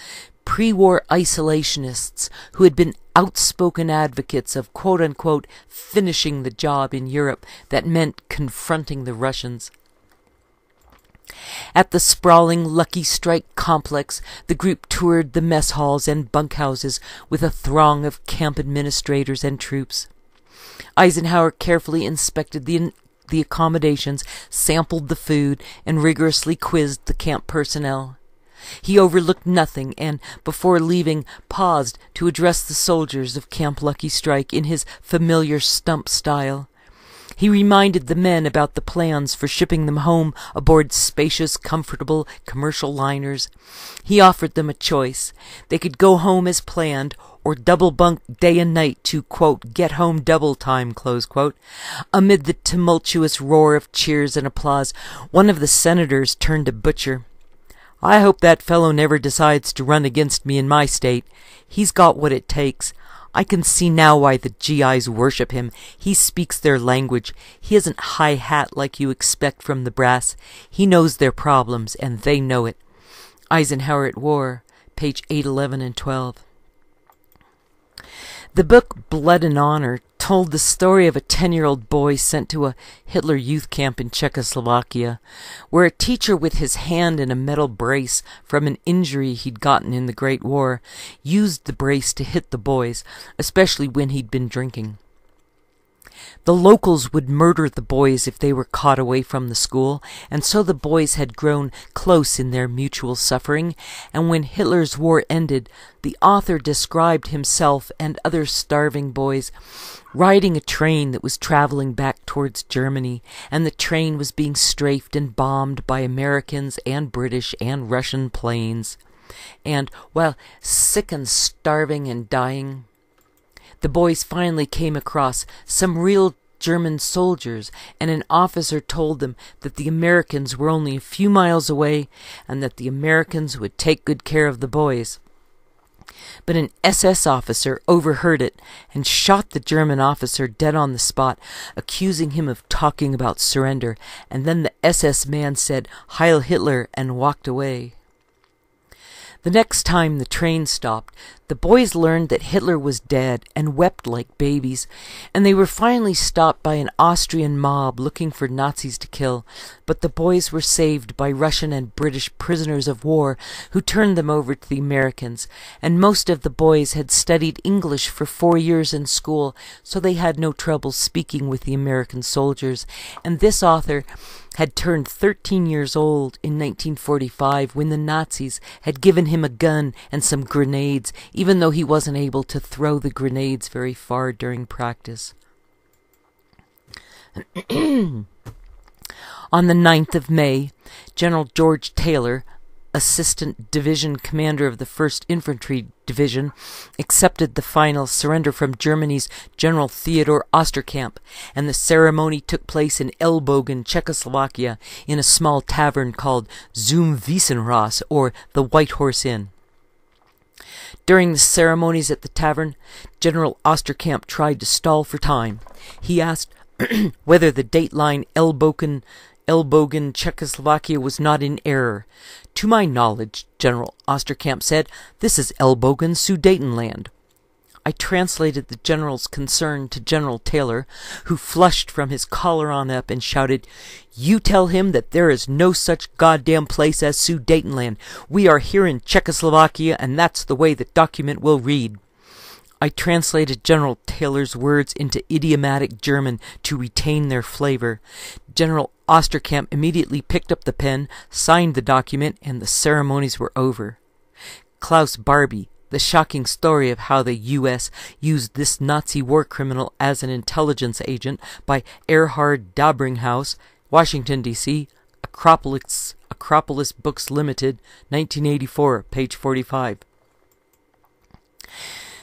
pre-war isolationists who had been outspoken advocates of quote-unquote finishing the job in Europe that meant confronting the Russians. At the sprawling Lucky Strike complex, the group toured the mess halls and bunkhouses with a throng of camp administrators and troops. Eisenhower carefully inspected the, the accommodations, sampled the food, and rigorously quizzed the camp personnel. He overlooked nothing and, before leaving, paused to address the soldiers of Camp Lucky Strike in his familiar stump style. He reminded the men about the plans for shipping them home aboard spacious, comfortable commercial liners. He offered them a choice. They could go home as planned or double bunk day and night to, quote, get home double time, close quote. Amid the tumultuous roar of cheers and applause, one of the senators turned to Butcher. "I hope that fellow never decides to run against me in my state. He's got what it takes. I can see now why the G Is worship him. He speaks their language. He isn't high hat like you expect from the brass. He knows their problems, and they know it." Eisenhower at War, page eight eleven and twelve. The book Blood and Honor told the story of a ten-year-old boy sent to a Hitler youth camp in Czechoslovakia, where a teacher with his hand in a metal brace from an injury he'd gotten in the Great War used the brace to hit the boys, especially when he'd been drinking. The locals would murder the boys if they were caught away from the school, and so the boys had grown close in their mutual suffering, and when Hitler's war ended, the author described himself and other starving boys riding a train that was traveling back towards Germany, and the train was being strafed and bombed by Americans and British and Russian planes. And, well, sick and starving and dying, the boys finally came across some real German soldiers, and an officer told them that the Americans were only a few miles away and that the Americans would take good care of the boys. But an S S officer overheard it and shot the German officer dead on the spot, accusing him of talking about surrender, and then the S S man said, "Heil Hitler," and walked away. The next time the train stopped, the boys learned that Hitler was dead and wept like babies, and they were finally stopped by an Austrian mob looking for Nazis to kill, but the boys were saved by Russian and British prisoners of war who turned them over to the Americans, and most of the boys had studied English for four years in school, so they had no trouble speaking with the American soldiers, and this author had turned thirteen years old in nineteen forty-five when the Nazis had given him a gun and some grenades, even though he wasn't able to throw the grenades very far during practice. On the ninth of May, General George Taylor, Assistant Division Commander of the first Infantry Division, accepted the final surrender from Germany's General Theodor Osterkamp, and the ceremony took place in Elbogen, Czechoslovakia, in a small tavern called Zum Wiesenross, or the White Horse Inn. During the ceremonies at the tavern, General Osterkamp tried to stall for time. He asked whether the dateline Elbogen, Elbogen, Czechoslovakia was not in error. "To my knowledge," General Osterkamp said, "this is Elbogen, Sudetenland." I translated the general's concern to General Taylor, who flushed from his collar on up and shouted, "You tell him that there is no such goddamn place as Sudetenland. We are here in Czechoslovakia, and that's the way the document will read." I translated General Taylor's words into idiomatic German to retain their flavor. General Osterkamp immediately picked up the pen, signed the document, and the ceremonies were over. Klaus Barbie, the shocking story of how the U S used this Nazi war criminal as an intelligence agent, by Erhard Dabringhaus, Washington, D C, Acropolis, Acropolis Books Limited, nineteen eighty-four, page forty-five.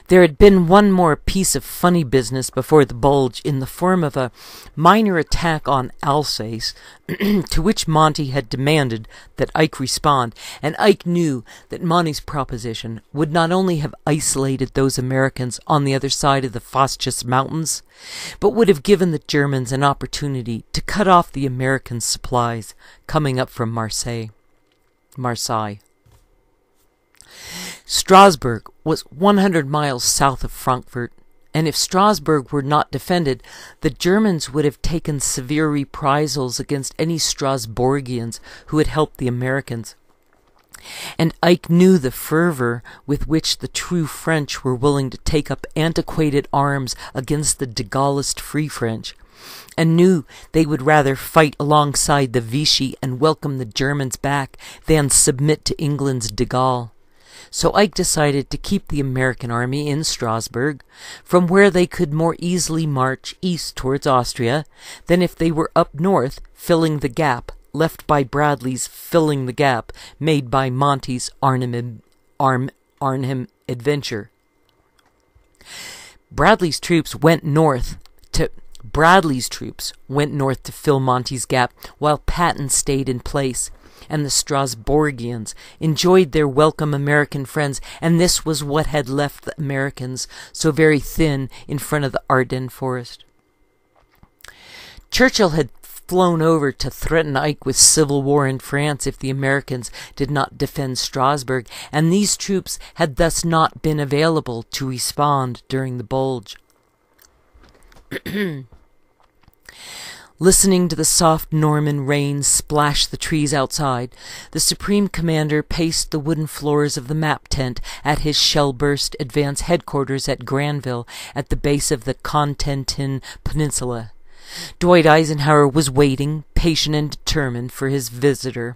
There had been one more piece of funny business before the bulge in the form of a minor attack on Alsace, to which Monty had demanded that Ike respond, and Ike knew that Monty's proposition would not only have isolated those Americans on the other side of the Vosges Mountains, but would have given the Germans an opportunity to cut off the American supplies coming up from Marseille. Marseille. Strasbourg was one hundred miles south of Frankfurt, and if Strasbourg were not defended, the Germans would have taken severe reprisals against any Strasbourgians who had helped the Americans. And Ike knew the fervor with which the true French were willing to take up antiquated arms against the de Gaullist Free French, and knew they would rather fight alongside the Vichy and welcome the Germans back than submit to England's de Gaulle. So Ike decided to keep the American army in Strasbourg, from where they could more easily march east towards Austria than if they were up north filling the gap left by Bradley's filling the gap made by Monty's Arnhem, Arm, Arnhem adventure. Bradley's troops went north to... Bradley's troops went north to fill Monty's gap, while Patton stayed in place, and the Strasbourgians enjoyed their welcome American friends, and this was what had left the Americans so very thin in front of the Ardennes forest. Churchill had flown over to threaten Ike with civil war in France if the Americans did not defend Strasbourg, and these troops had thus not been available to respond during the bulge. Listening to the soft Norman rain splash the trees outside, the Supreme Commander paced the wooden floors of the map tent at his shell-burst advance headquarters at Granville at the base of the Cotentin Peninsula. Dwight Eisenhower was waiting, patient and determined, for his visitor.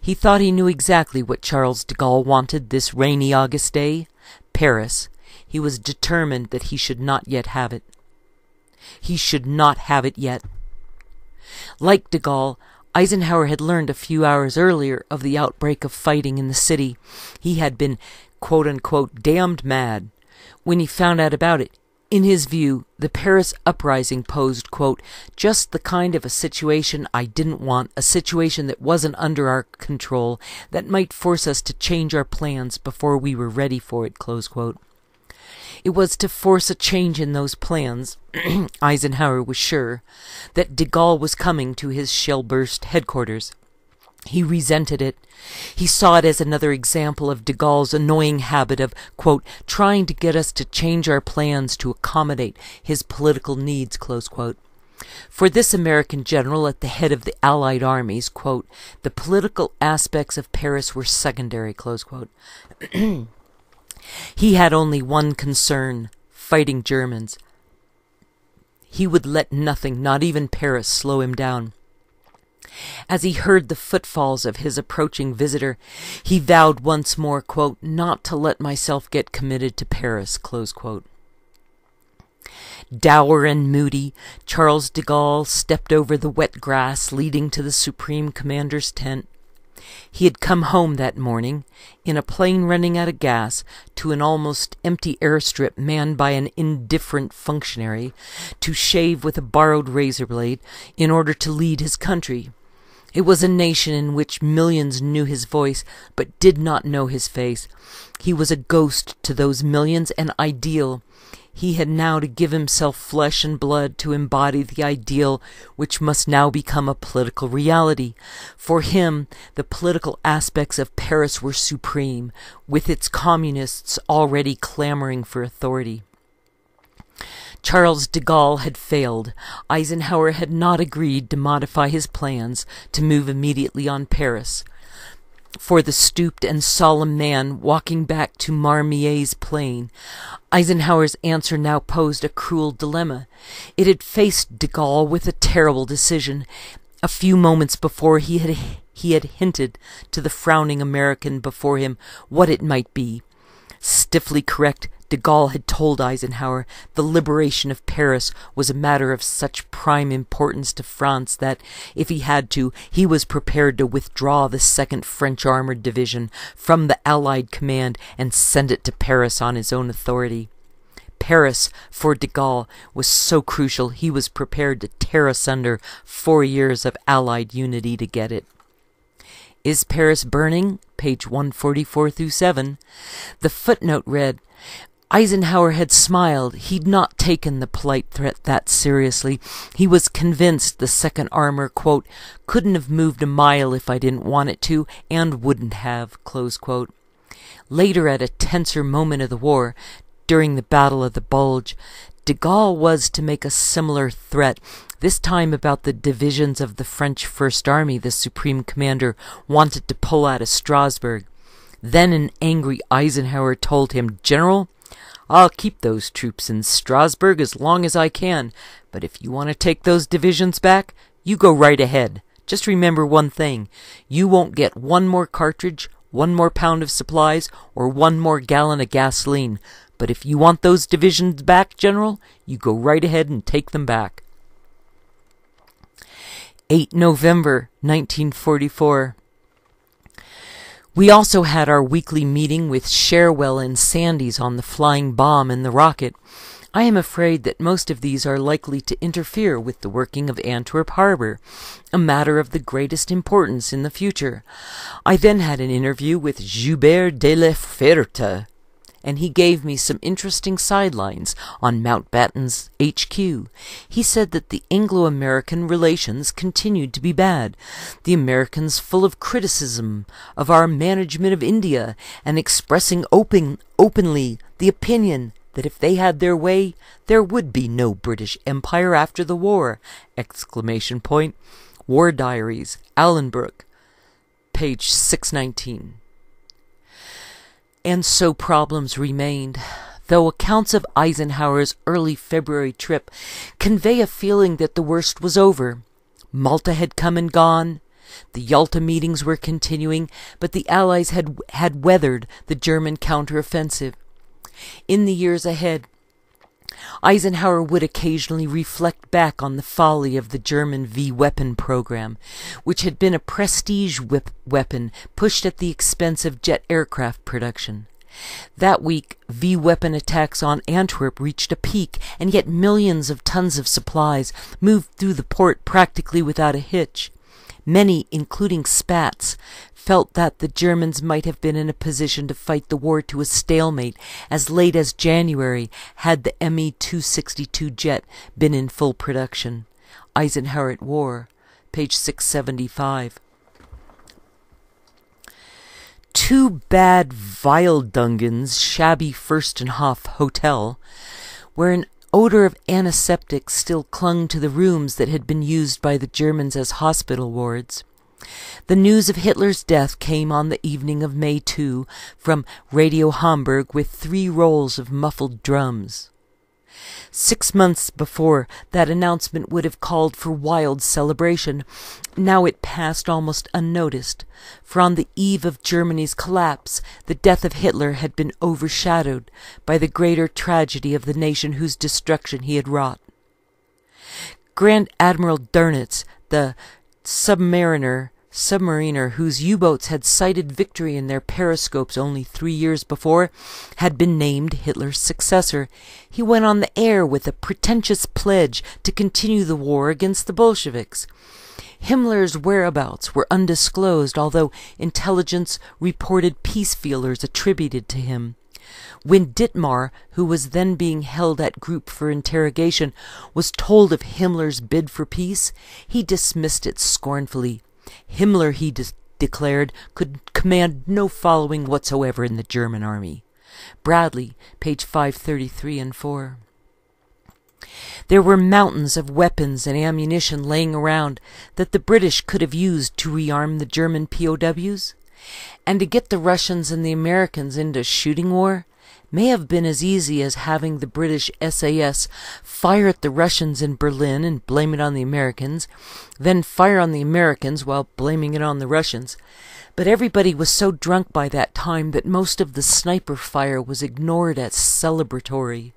He thought he knew exactly what Charles de Gaulle wanted this rainy August day: Paris. He was determined that he should not yet have it. He should not have it yet. Like de Gaulle, Eisenhower had learned a few hours earlier of the outbreak of fighting in the city. He had been, quote-unquote, damned mad when he found out about it. In his view, the Paris uprising posed, quote, just the kind of a situation I didn't want, a situation that wasn't under our control, that might force us to change our plans before we were ready for it, close quote. It was to force a change in those plans, Eisenhower was sure, that de Gaulle was coming to his shell-burst headquarters. He resented it. He saw it as another example of de Gaulle's annoying habit of, quote, trying to get us to change our plans to accommodate his political needs, close quote. For this American general at the head of the Allied armies, quote, the political aspects of Paris were secondary, close quote. He had only one concern: fighting Germans. He would let nothing, not even Paris, slow him down. As he heard the footfalls of his approaching visitor, he vowed once more, quote, not to let myself get committed to Paris, close quote. Dour and moody, Charles de Gaulle stepped over the wet grass leading to the Supreme Commander's tent. He had come home that morning, in a plane running out of gas, to an almost empty airstrip manned by an indifferent functionary, to shave with a borrowed razor blade in order to lead his country. It was a nation in which millions knew his voice, but did not know his face. He was a ghost to those millions, an ideal. He had now to give himself flesh and blood to embody the ideal which must now become a political reality. For him, the political aspects of Paris were supreme, with its communists already clamoring for authority. Charles de Gaulle had failed. Eisenhower had not agreed to modify his plans to move immediately on Paris. For the stooped and solemn man walking back to Marmier's plain, Eisenhower's answer now posed a cruel dilemma. It had faced de Gaulle with a terrible decision. A few moments before, he had, he had hinted to the frowning American before him what it might be. Stiffly correct, De Gaulle had told Eisenhower the liberation of Paris was a matter of such prime importance to France that, if he had to, he was prepared to withdraw the second French Armored Division from the Allied command and send it to Paris on his own authority. Paris, for de Gaulle, was so crucial he was prepared to tear asunder four years of Allied unity to get it. Is Paris burning? Page one forty-four through seven. The footnote read, Eisenhower had smiled. He'd not taken the polite threat that seriously. He was convinced the second armor, quote, couldn't have moved a mile if I didn't want it to, and wouldn't have, close quote. Later, at a tenser moment of the war, during the Battle of the Bulge, de Gaulle was to make a similar threat, this time about the divisions of the French First Army the Supreme Commander wanted to pull out of Strasbourg. Then an angry Eisenhower told him, General, I'll keep those troops in Strasbourg as long as I can, but if you want to take those divisions back, you go right ahead. Just remember one thing, you won't get one more cartridge, one more pound of supplies, or one more gallon of gasoline. But if you want those divisions back, General, you go right ahead and take them back. eighth of November nineteen forty-four. We also had our weekly meeting with Sherwell and Sandys on the flying bomb and the rocket. I am afraid that most of these are likely to interfere with the working of Antwerp Harbor, a matter of the greatest importance in the future. I then had an interview with Joubert de la Ferte, and he gave me some interesting sidelines on Mountbatten's H Q. He said that the Anglo-American relations continued to be bad, the Americans full of criticism of our management of India, and expressing open, openly the opinion that if they had their way, there would be no British Empire after the war! Exclamation point. War Diaries, Allenbrook, page six nineteen. And so problems remained, though accounts of Eisenhower's early February trip convey a feeling that the worst was over. Malta had come and gone, the Yalta meetings were continuing, but the Allies had, had weathered the German counteroffensive. In the years ahead, Eisenhower would occasionally reflect back on the folly of the German V-weapon program, which had been a prestige whip weapon pushed at the expense of jet aircraft production. That week, V-weapon attacks on Antwerp reached a peak, and yet millions of tons of supplies moved through the port practically without a hitch. Many, including Spatz, felt that the Germans might have been in a position to fight the war to a stalemate as late as January had the M E two sixty-two jet been in full production. Eisenhower at War, page six seventy-five. Two bad Weildungen's shabby Furstenhof hotel, where an odor of antiseptic still clung to the rooms that had been used by the Germans as hospital wards. The news of Hitler's death came on the evening of May second from Radio Hamburg with three rolls of muffled drums. Six months before, that announcement would have called for wild celebration. Now it passed almost unnoticed, for on the eve of Germany's collapse, the death of Hitler had been overshadowed by the greater tragedy of the nation whose destruction he had wrought. Grand Admiral Dönitz, the submariner, submariner whose U-boats had sighted victory in their periscopes only three years before, had been named Hitler's successor. He went on the air with a pretentious pledge to continue the war against the Bolsheviks. Himmler's whereabouts were undisclosed, although intelligence reported peace feelers attributed to him. When Dittmar, who was then being held at group for interrogation, was told of Himmler's bid for peace, he dismissed it scornfully. Himmler, he de declared, could command no following whatsoever in the German army. Bradley, page five thirty-three and four. There were mountains of weapons and ammunition laying around that the British could have used to rearm the German P O Ws. And to get the Russians and the Americans into shooting war, may have been as easy as having the British S A S fire at the Russians in Berlin and blame it on the Americans, then fire on the Americans while blaming it on the Russians. But everybody was so drunk by that time that most of the sniper fire was ignored as celebratory.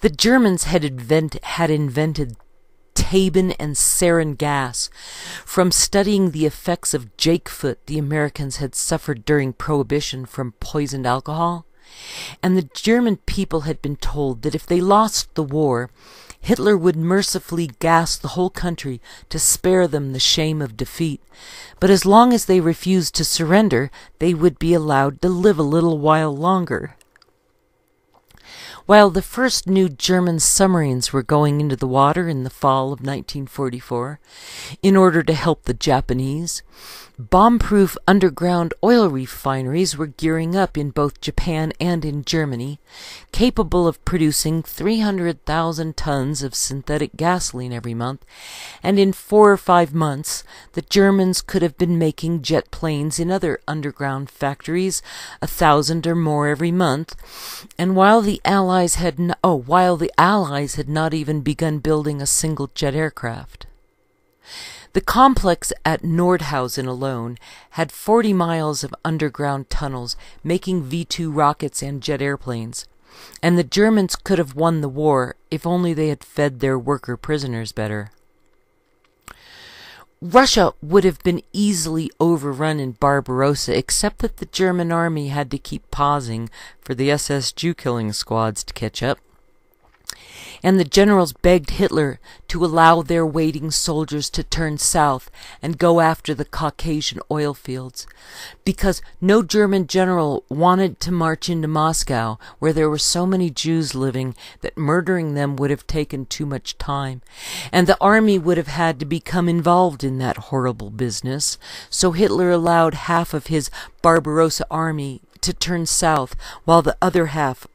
The Germans had, invent, had invented Tabin and sarin gas. From studying the effects of jakefoot the Americans had suffered during Prohibition from poisoned alcohol, and the German people had been told that if they lost the war, Hitler would mercifully gas the whole country to spare them the shame of defeat. But as long as they refused to surrender, they would be allowed to live a little while longer. While the first new German submarines were going into the water in the fall of nineteen forty-four, in order to help the Japanese, bomb-proof underground oil refineries were gearing up in both Japan and in Germany, capable of producing three hundred thousand tons of synthetic gasoline every month, and in four or five months the Germans could have been making jet planes in other underground factories, a thousand or more every month, and while the Allies Had no, oh, while the Allies had not even begun building a single jet aircraft. The complex at Nordhausen alone had forty miles of underground tunnels making V two rockets and jet airplanes, and the Germans could have won the war if only they had fed their worker prisoners better. Russia would have been easily overrun in Barbarossa, except that the German army had to keep pausing for the S S Jew-killing squads to catch up, and the generals begged Hitler to allow their waiting soldiers to turn south and go after the Caucasian oil fields, because no German general wanted to march into Moscow, where there were so many Jews living that murdering them would have taken too much time, and the army would have had to become involved in that horrible business. So Hitler allowed half of his Barbarossa army to turn south, while the other half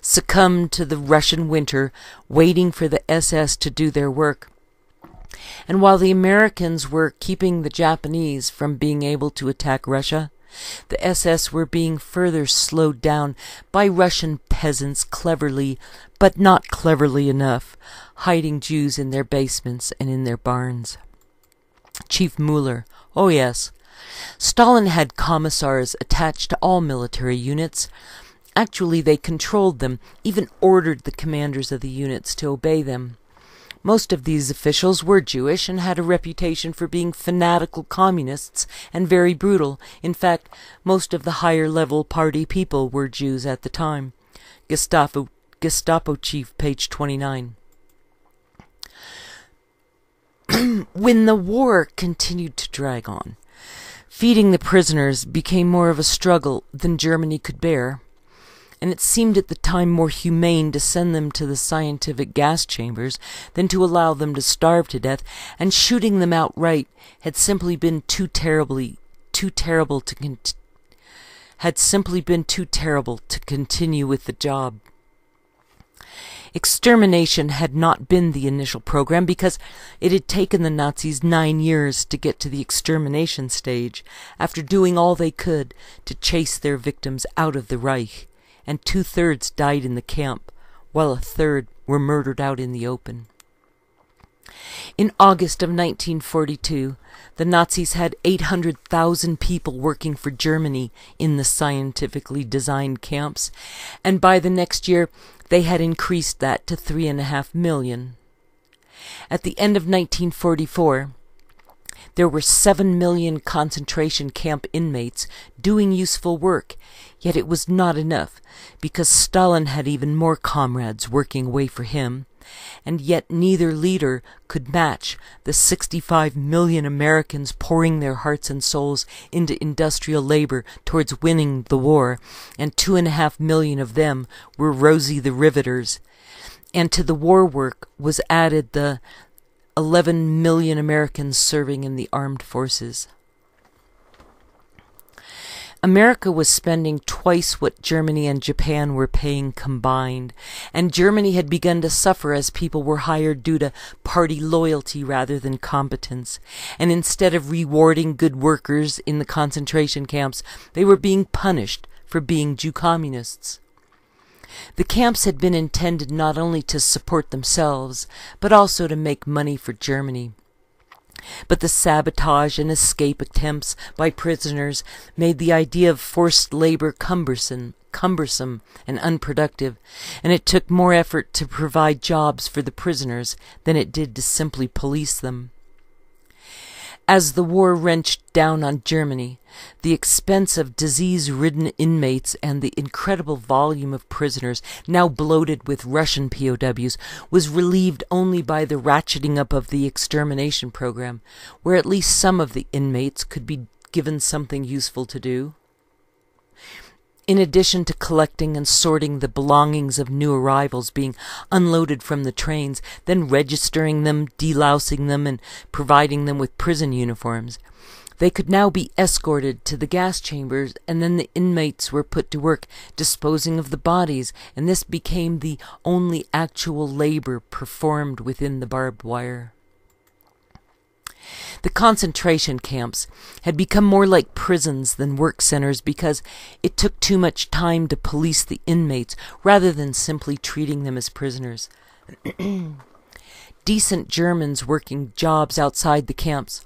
succumbed to the Russian winter, waiting for the S S to do their work. And while the Americans were keeping the Japanese from being able to attack Russia, the S S were being further slowed down by Russian peasants cleverly, but not cleverly enough, hiding Jews in their basements and in their barns. Chief Mueller, oh yes, Stalin had commissars attached to all military units. Actually, they controlled them, even ordered the commanders of the units to obey them. Most of these officials were Jewish and had a reputation for being fanatical communists and very brutal. In fact, most of the higher-level party people were Jews at the time. Gestapo, Gestapo Chief, page twenty-nine. When the war continued to drag on, feeding the prisoners became more of a struggle than Germany could bear, and it seemed at the time more humane to send them to the scientific gas chambers than to allow them to starve to death, and shooting them outright had simply been too terribly, too terrible to con had simply been too terrible to continue with the job. Extermination had not been the initial program, because it had taken the Nazis nine years to get to the extermination stage, after doing all they could to chase their victims out of the Reich, and two-thirds died in the camp, while a third were murdered out in the open. In August of nineteen forty-two, the Nazis had eight hundred thousand people working for Germany in the scientifically designed camps, and by the next year they had increased that to three and a half million. At the end of nineteen forty-four, there were seven million concentration camp inmates doing useful work, yet it was not enough, because Stalin had even more comrades working away for him, and yet neither leader could match the sixty-five million Americans pouring their hearts and souls into industrial labor towards winning the war, and two and a half million of them were Rosie the Riveters, and to the war work was added the eleven million Americans serving in the armed forces. America was spending twice what Germany and Japan were paying combined, and Germany had begun to suffer as people were hired due to party loyalty rather than competence, and instead of rewarding good workers in the concentration camps, they were being punished for being Jew communists. The camps had been intended not only to support themselves, but also to make money for Germany. But the sabotage and escape attempts by prisoners made the idea of forced labor cumbersome, cumbersome and unproductive, and it took more effort to provide jobs for the prisoners than it did to simply police them. As the war wrenched down on Germany, the expense of disease-ridden inmates and the incredible volume of prisoners, now bloated with Russian P O Ws, was relieved only by the ratcheting up of the extermination program, where at least some of the inmates could be given something useful to do. In addition to collecting and sorting the belongings of new arrivals being unloaded from the trains, then registering them, delousing them, and providing them with prison uniforms, they could now be escorted to the gas chambers, and then the inmates were put to work disposing of the bodies, and this became the only actual labor performed within the barbed wire. The concentration camps had become more like prisons than work centers because it took too much time to police the inmates rather than simply treating them as prisoners. Decent Germans working jobs outside the camps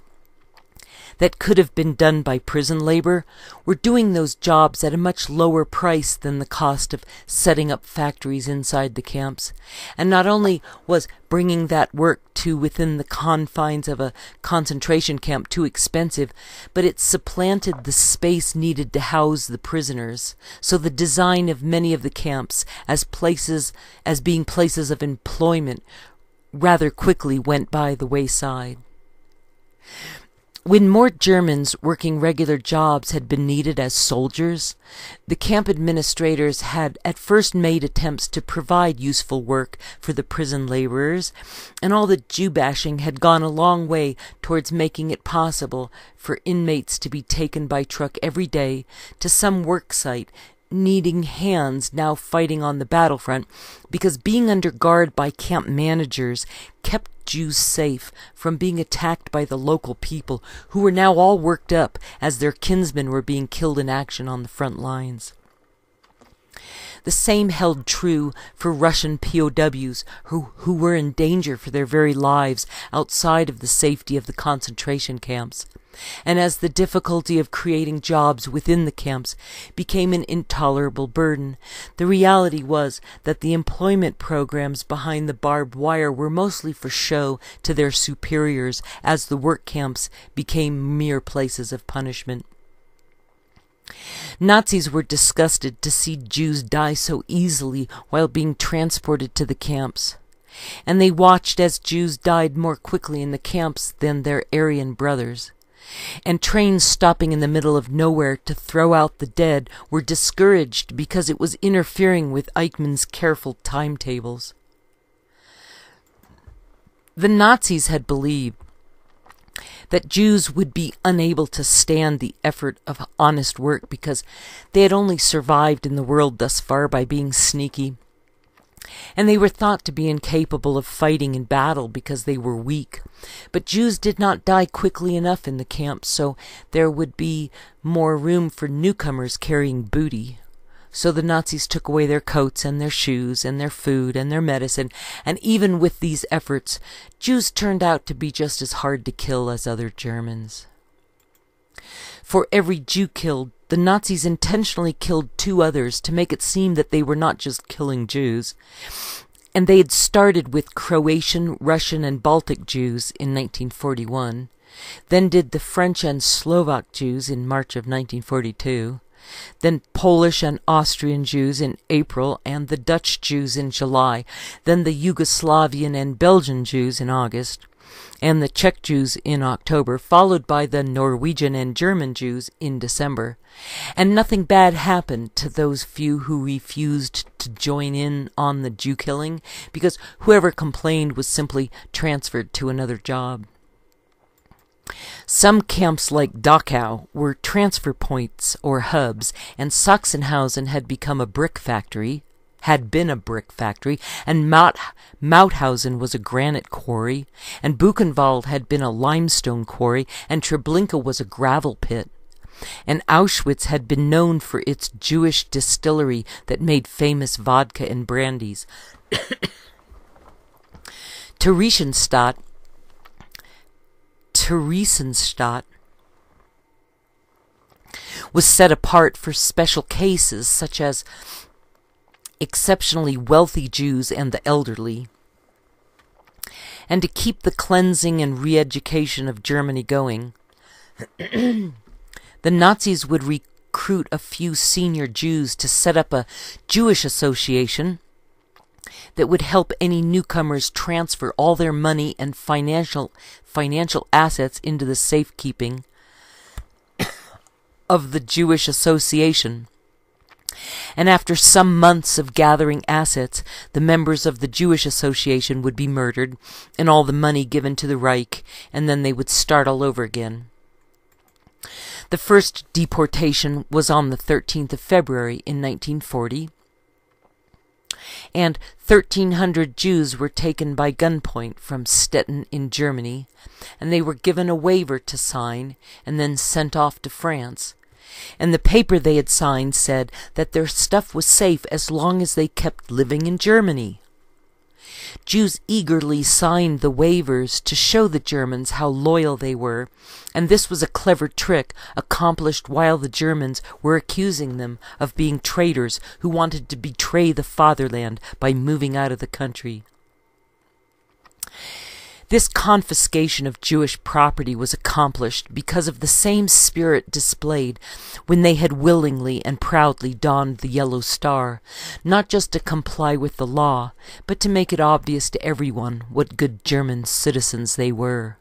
that could have been done by prison labor were doing those jobs at a much lower price than the cost of setting up factories inside the camps. And not only was bringing that work to within the confines of a concentration camp too expensive, but it supplanted the space needed to house the prisoners. So the design of many of the camps as places, as being places of employment rather quickly went by the wayside. When more Germans working regular jobs had been needed as soldiers, the camp administrators had at first made attempts to provide useful work for the prison laborers, and all the Jew-bashing had gone a long way towards making it possible for inmates to be taken by truck every day to some work site, needing hands now fighting on the battlefront, because being under guard by camp managers kept Jews safe from being attacked by the local people, who were now all worked up as their kinsmen were being killed in action on the front lines. The same held true for Russian P O Ws who, who were in danger for their very lives outside of the safety of the concentration camps. And as the difficulty of creating jobs within the camps became an intolerable burden, the reality was that the employment programs behind the barbed wire were mostly for show to their superiors, as the work camps became mere places of punishment. Nazis were disgusted to see Jews die so easily while being transported to the camps, and they watched as Jews died more quickly in the camps than their Aryan brothers. And trains stopping in the middle of nowhere to throw out the dead were discouraged because it was interfering with Eichmann's careful timetables. The Nazis had believed that Jews would be unable to stand the effort of honest work because they had only survived in the world thus far by being sneaky, and they were thought to be incapable of fighting in battle because they were weak. But Jews did not die quickly enough in the camps, so there would be more room for newcomers carrying booty. So the Nazis took away their coats and their shoes and their food and their medicine, and even with these efforts, Jews turned out to be just as hard to kill as other Germans. For every Jew killed, the Nazis intentionally killed two others to make it seem that they were not just killing Jews, and they had started with Croatian, Russian, and Baltic Jews in nineteen forty-one, then did the French and Slovak Jews in March of nineteen forty-two, then Polish and Austrian Jews in April, and the Dutch Jews in July, then the Yugoslavian and Belgian Jews in August, and the Czech Jews in October, followed by the Norwegian and German Jews in December. And nothing bad happened to those few who refused to join in on the Jew killing, because whoever complained was simply transferred to another job. Some camps like Dachau were transfer points or hubs, and Sachsenhausen had become a brick factory, had been a brick factory, and Maut Mauthausen was a granite quarry, and Buchenwald had been a limestone quarry, and Treblinka was a gravel pit, and Auschwitz had been known for its Jewish distillery that made famous vodka and brandies. Theresienstadt Theresienstadt was set apart for special cases such as exceptionally wealthy Jews and the elderly, and to keep the cleansing and re-education of Germany going. The Nazis would recruit a few senior Jews to set up a Jewish association that would help any newcomers transfer all their money and financial financial assets into the safekeeping of the Jewish Association. And after some months of gathering assets, the members of the Jewish Association would be murdered and all the money given to the Reich, and then they would start all over again. The first deportation was on the thirteenth of February in nineteen forty, and thirteen hundred Jews were taken by gunpoint from Stettin in Germany, and they were given a waiver to sign and then sent off to France. And the paper they had signed said that their stuff was safe as long as they kept living in Germany. Jews eagerly signed the waivers to show the Germans how loyal they were, and this was a clever trick accomplished while the Germans were accusing them of being traitors who wanted to betray the fatherland by moving out of the country. This confiscation of Jewish property was accomplished because of the same spirit displayed when they had willingly and proudly donned the yellow star, not just to comply with the law, but to make it obvious to everyone what good German citizens they were.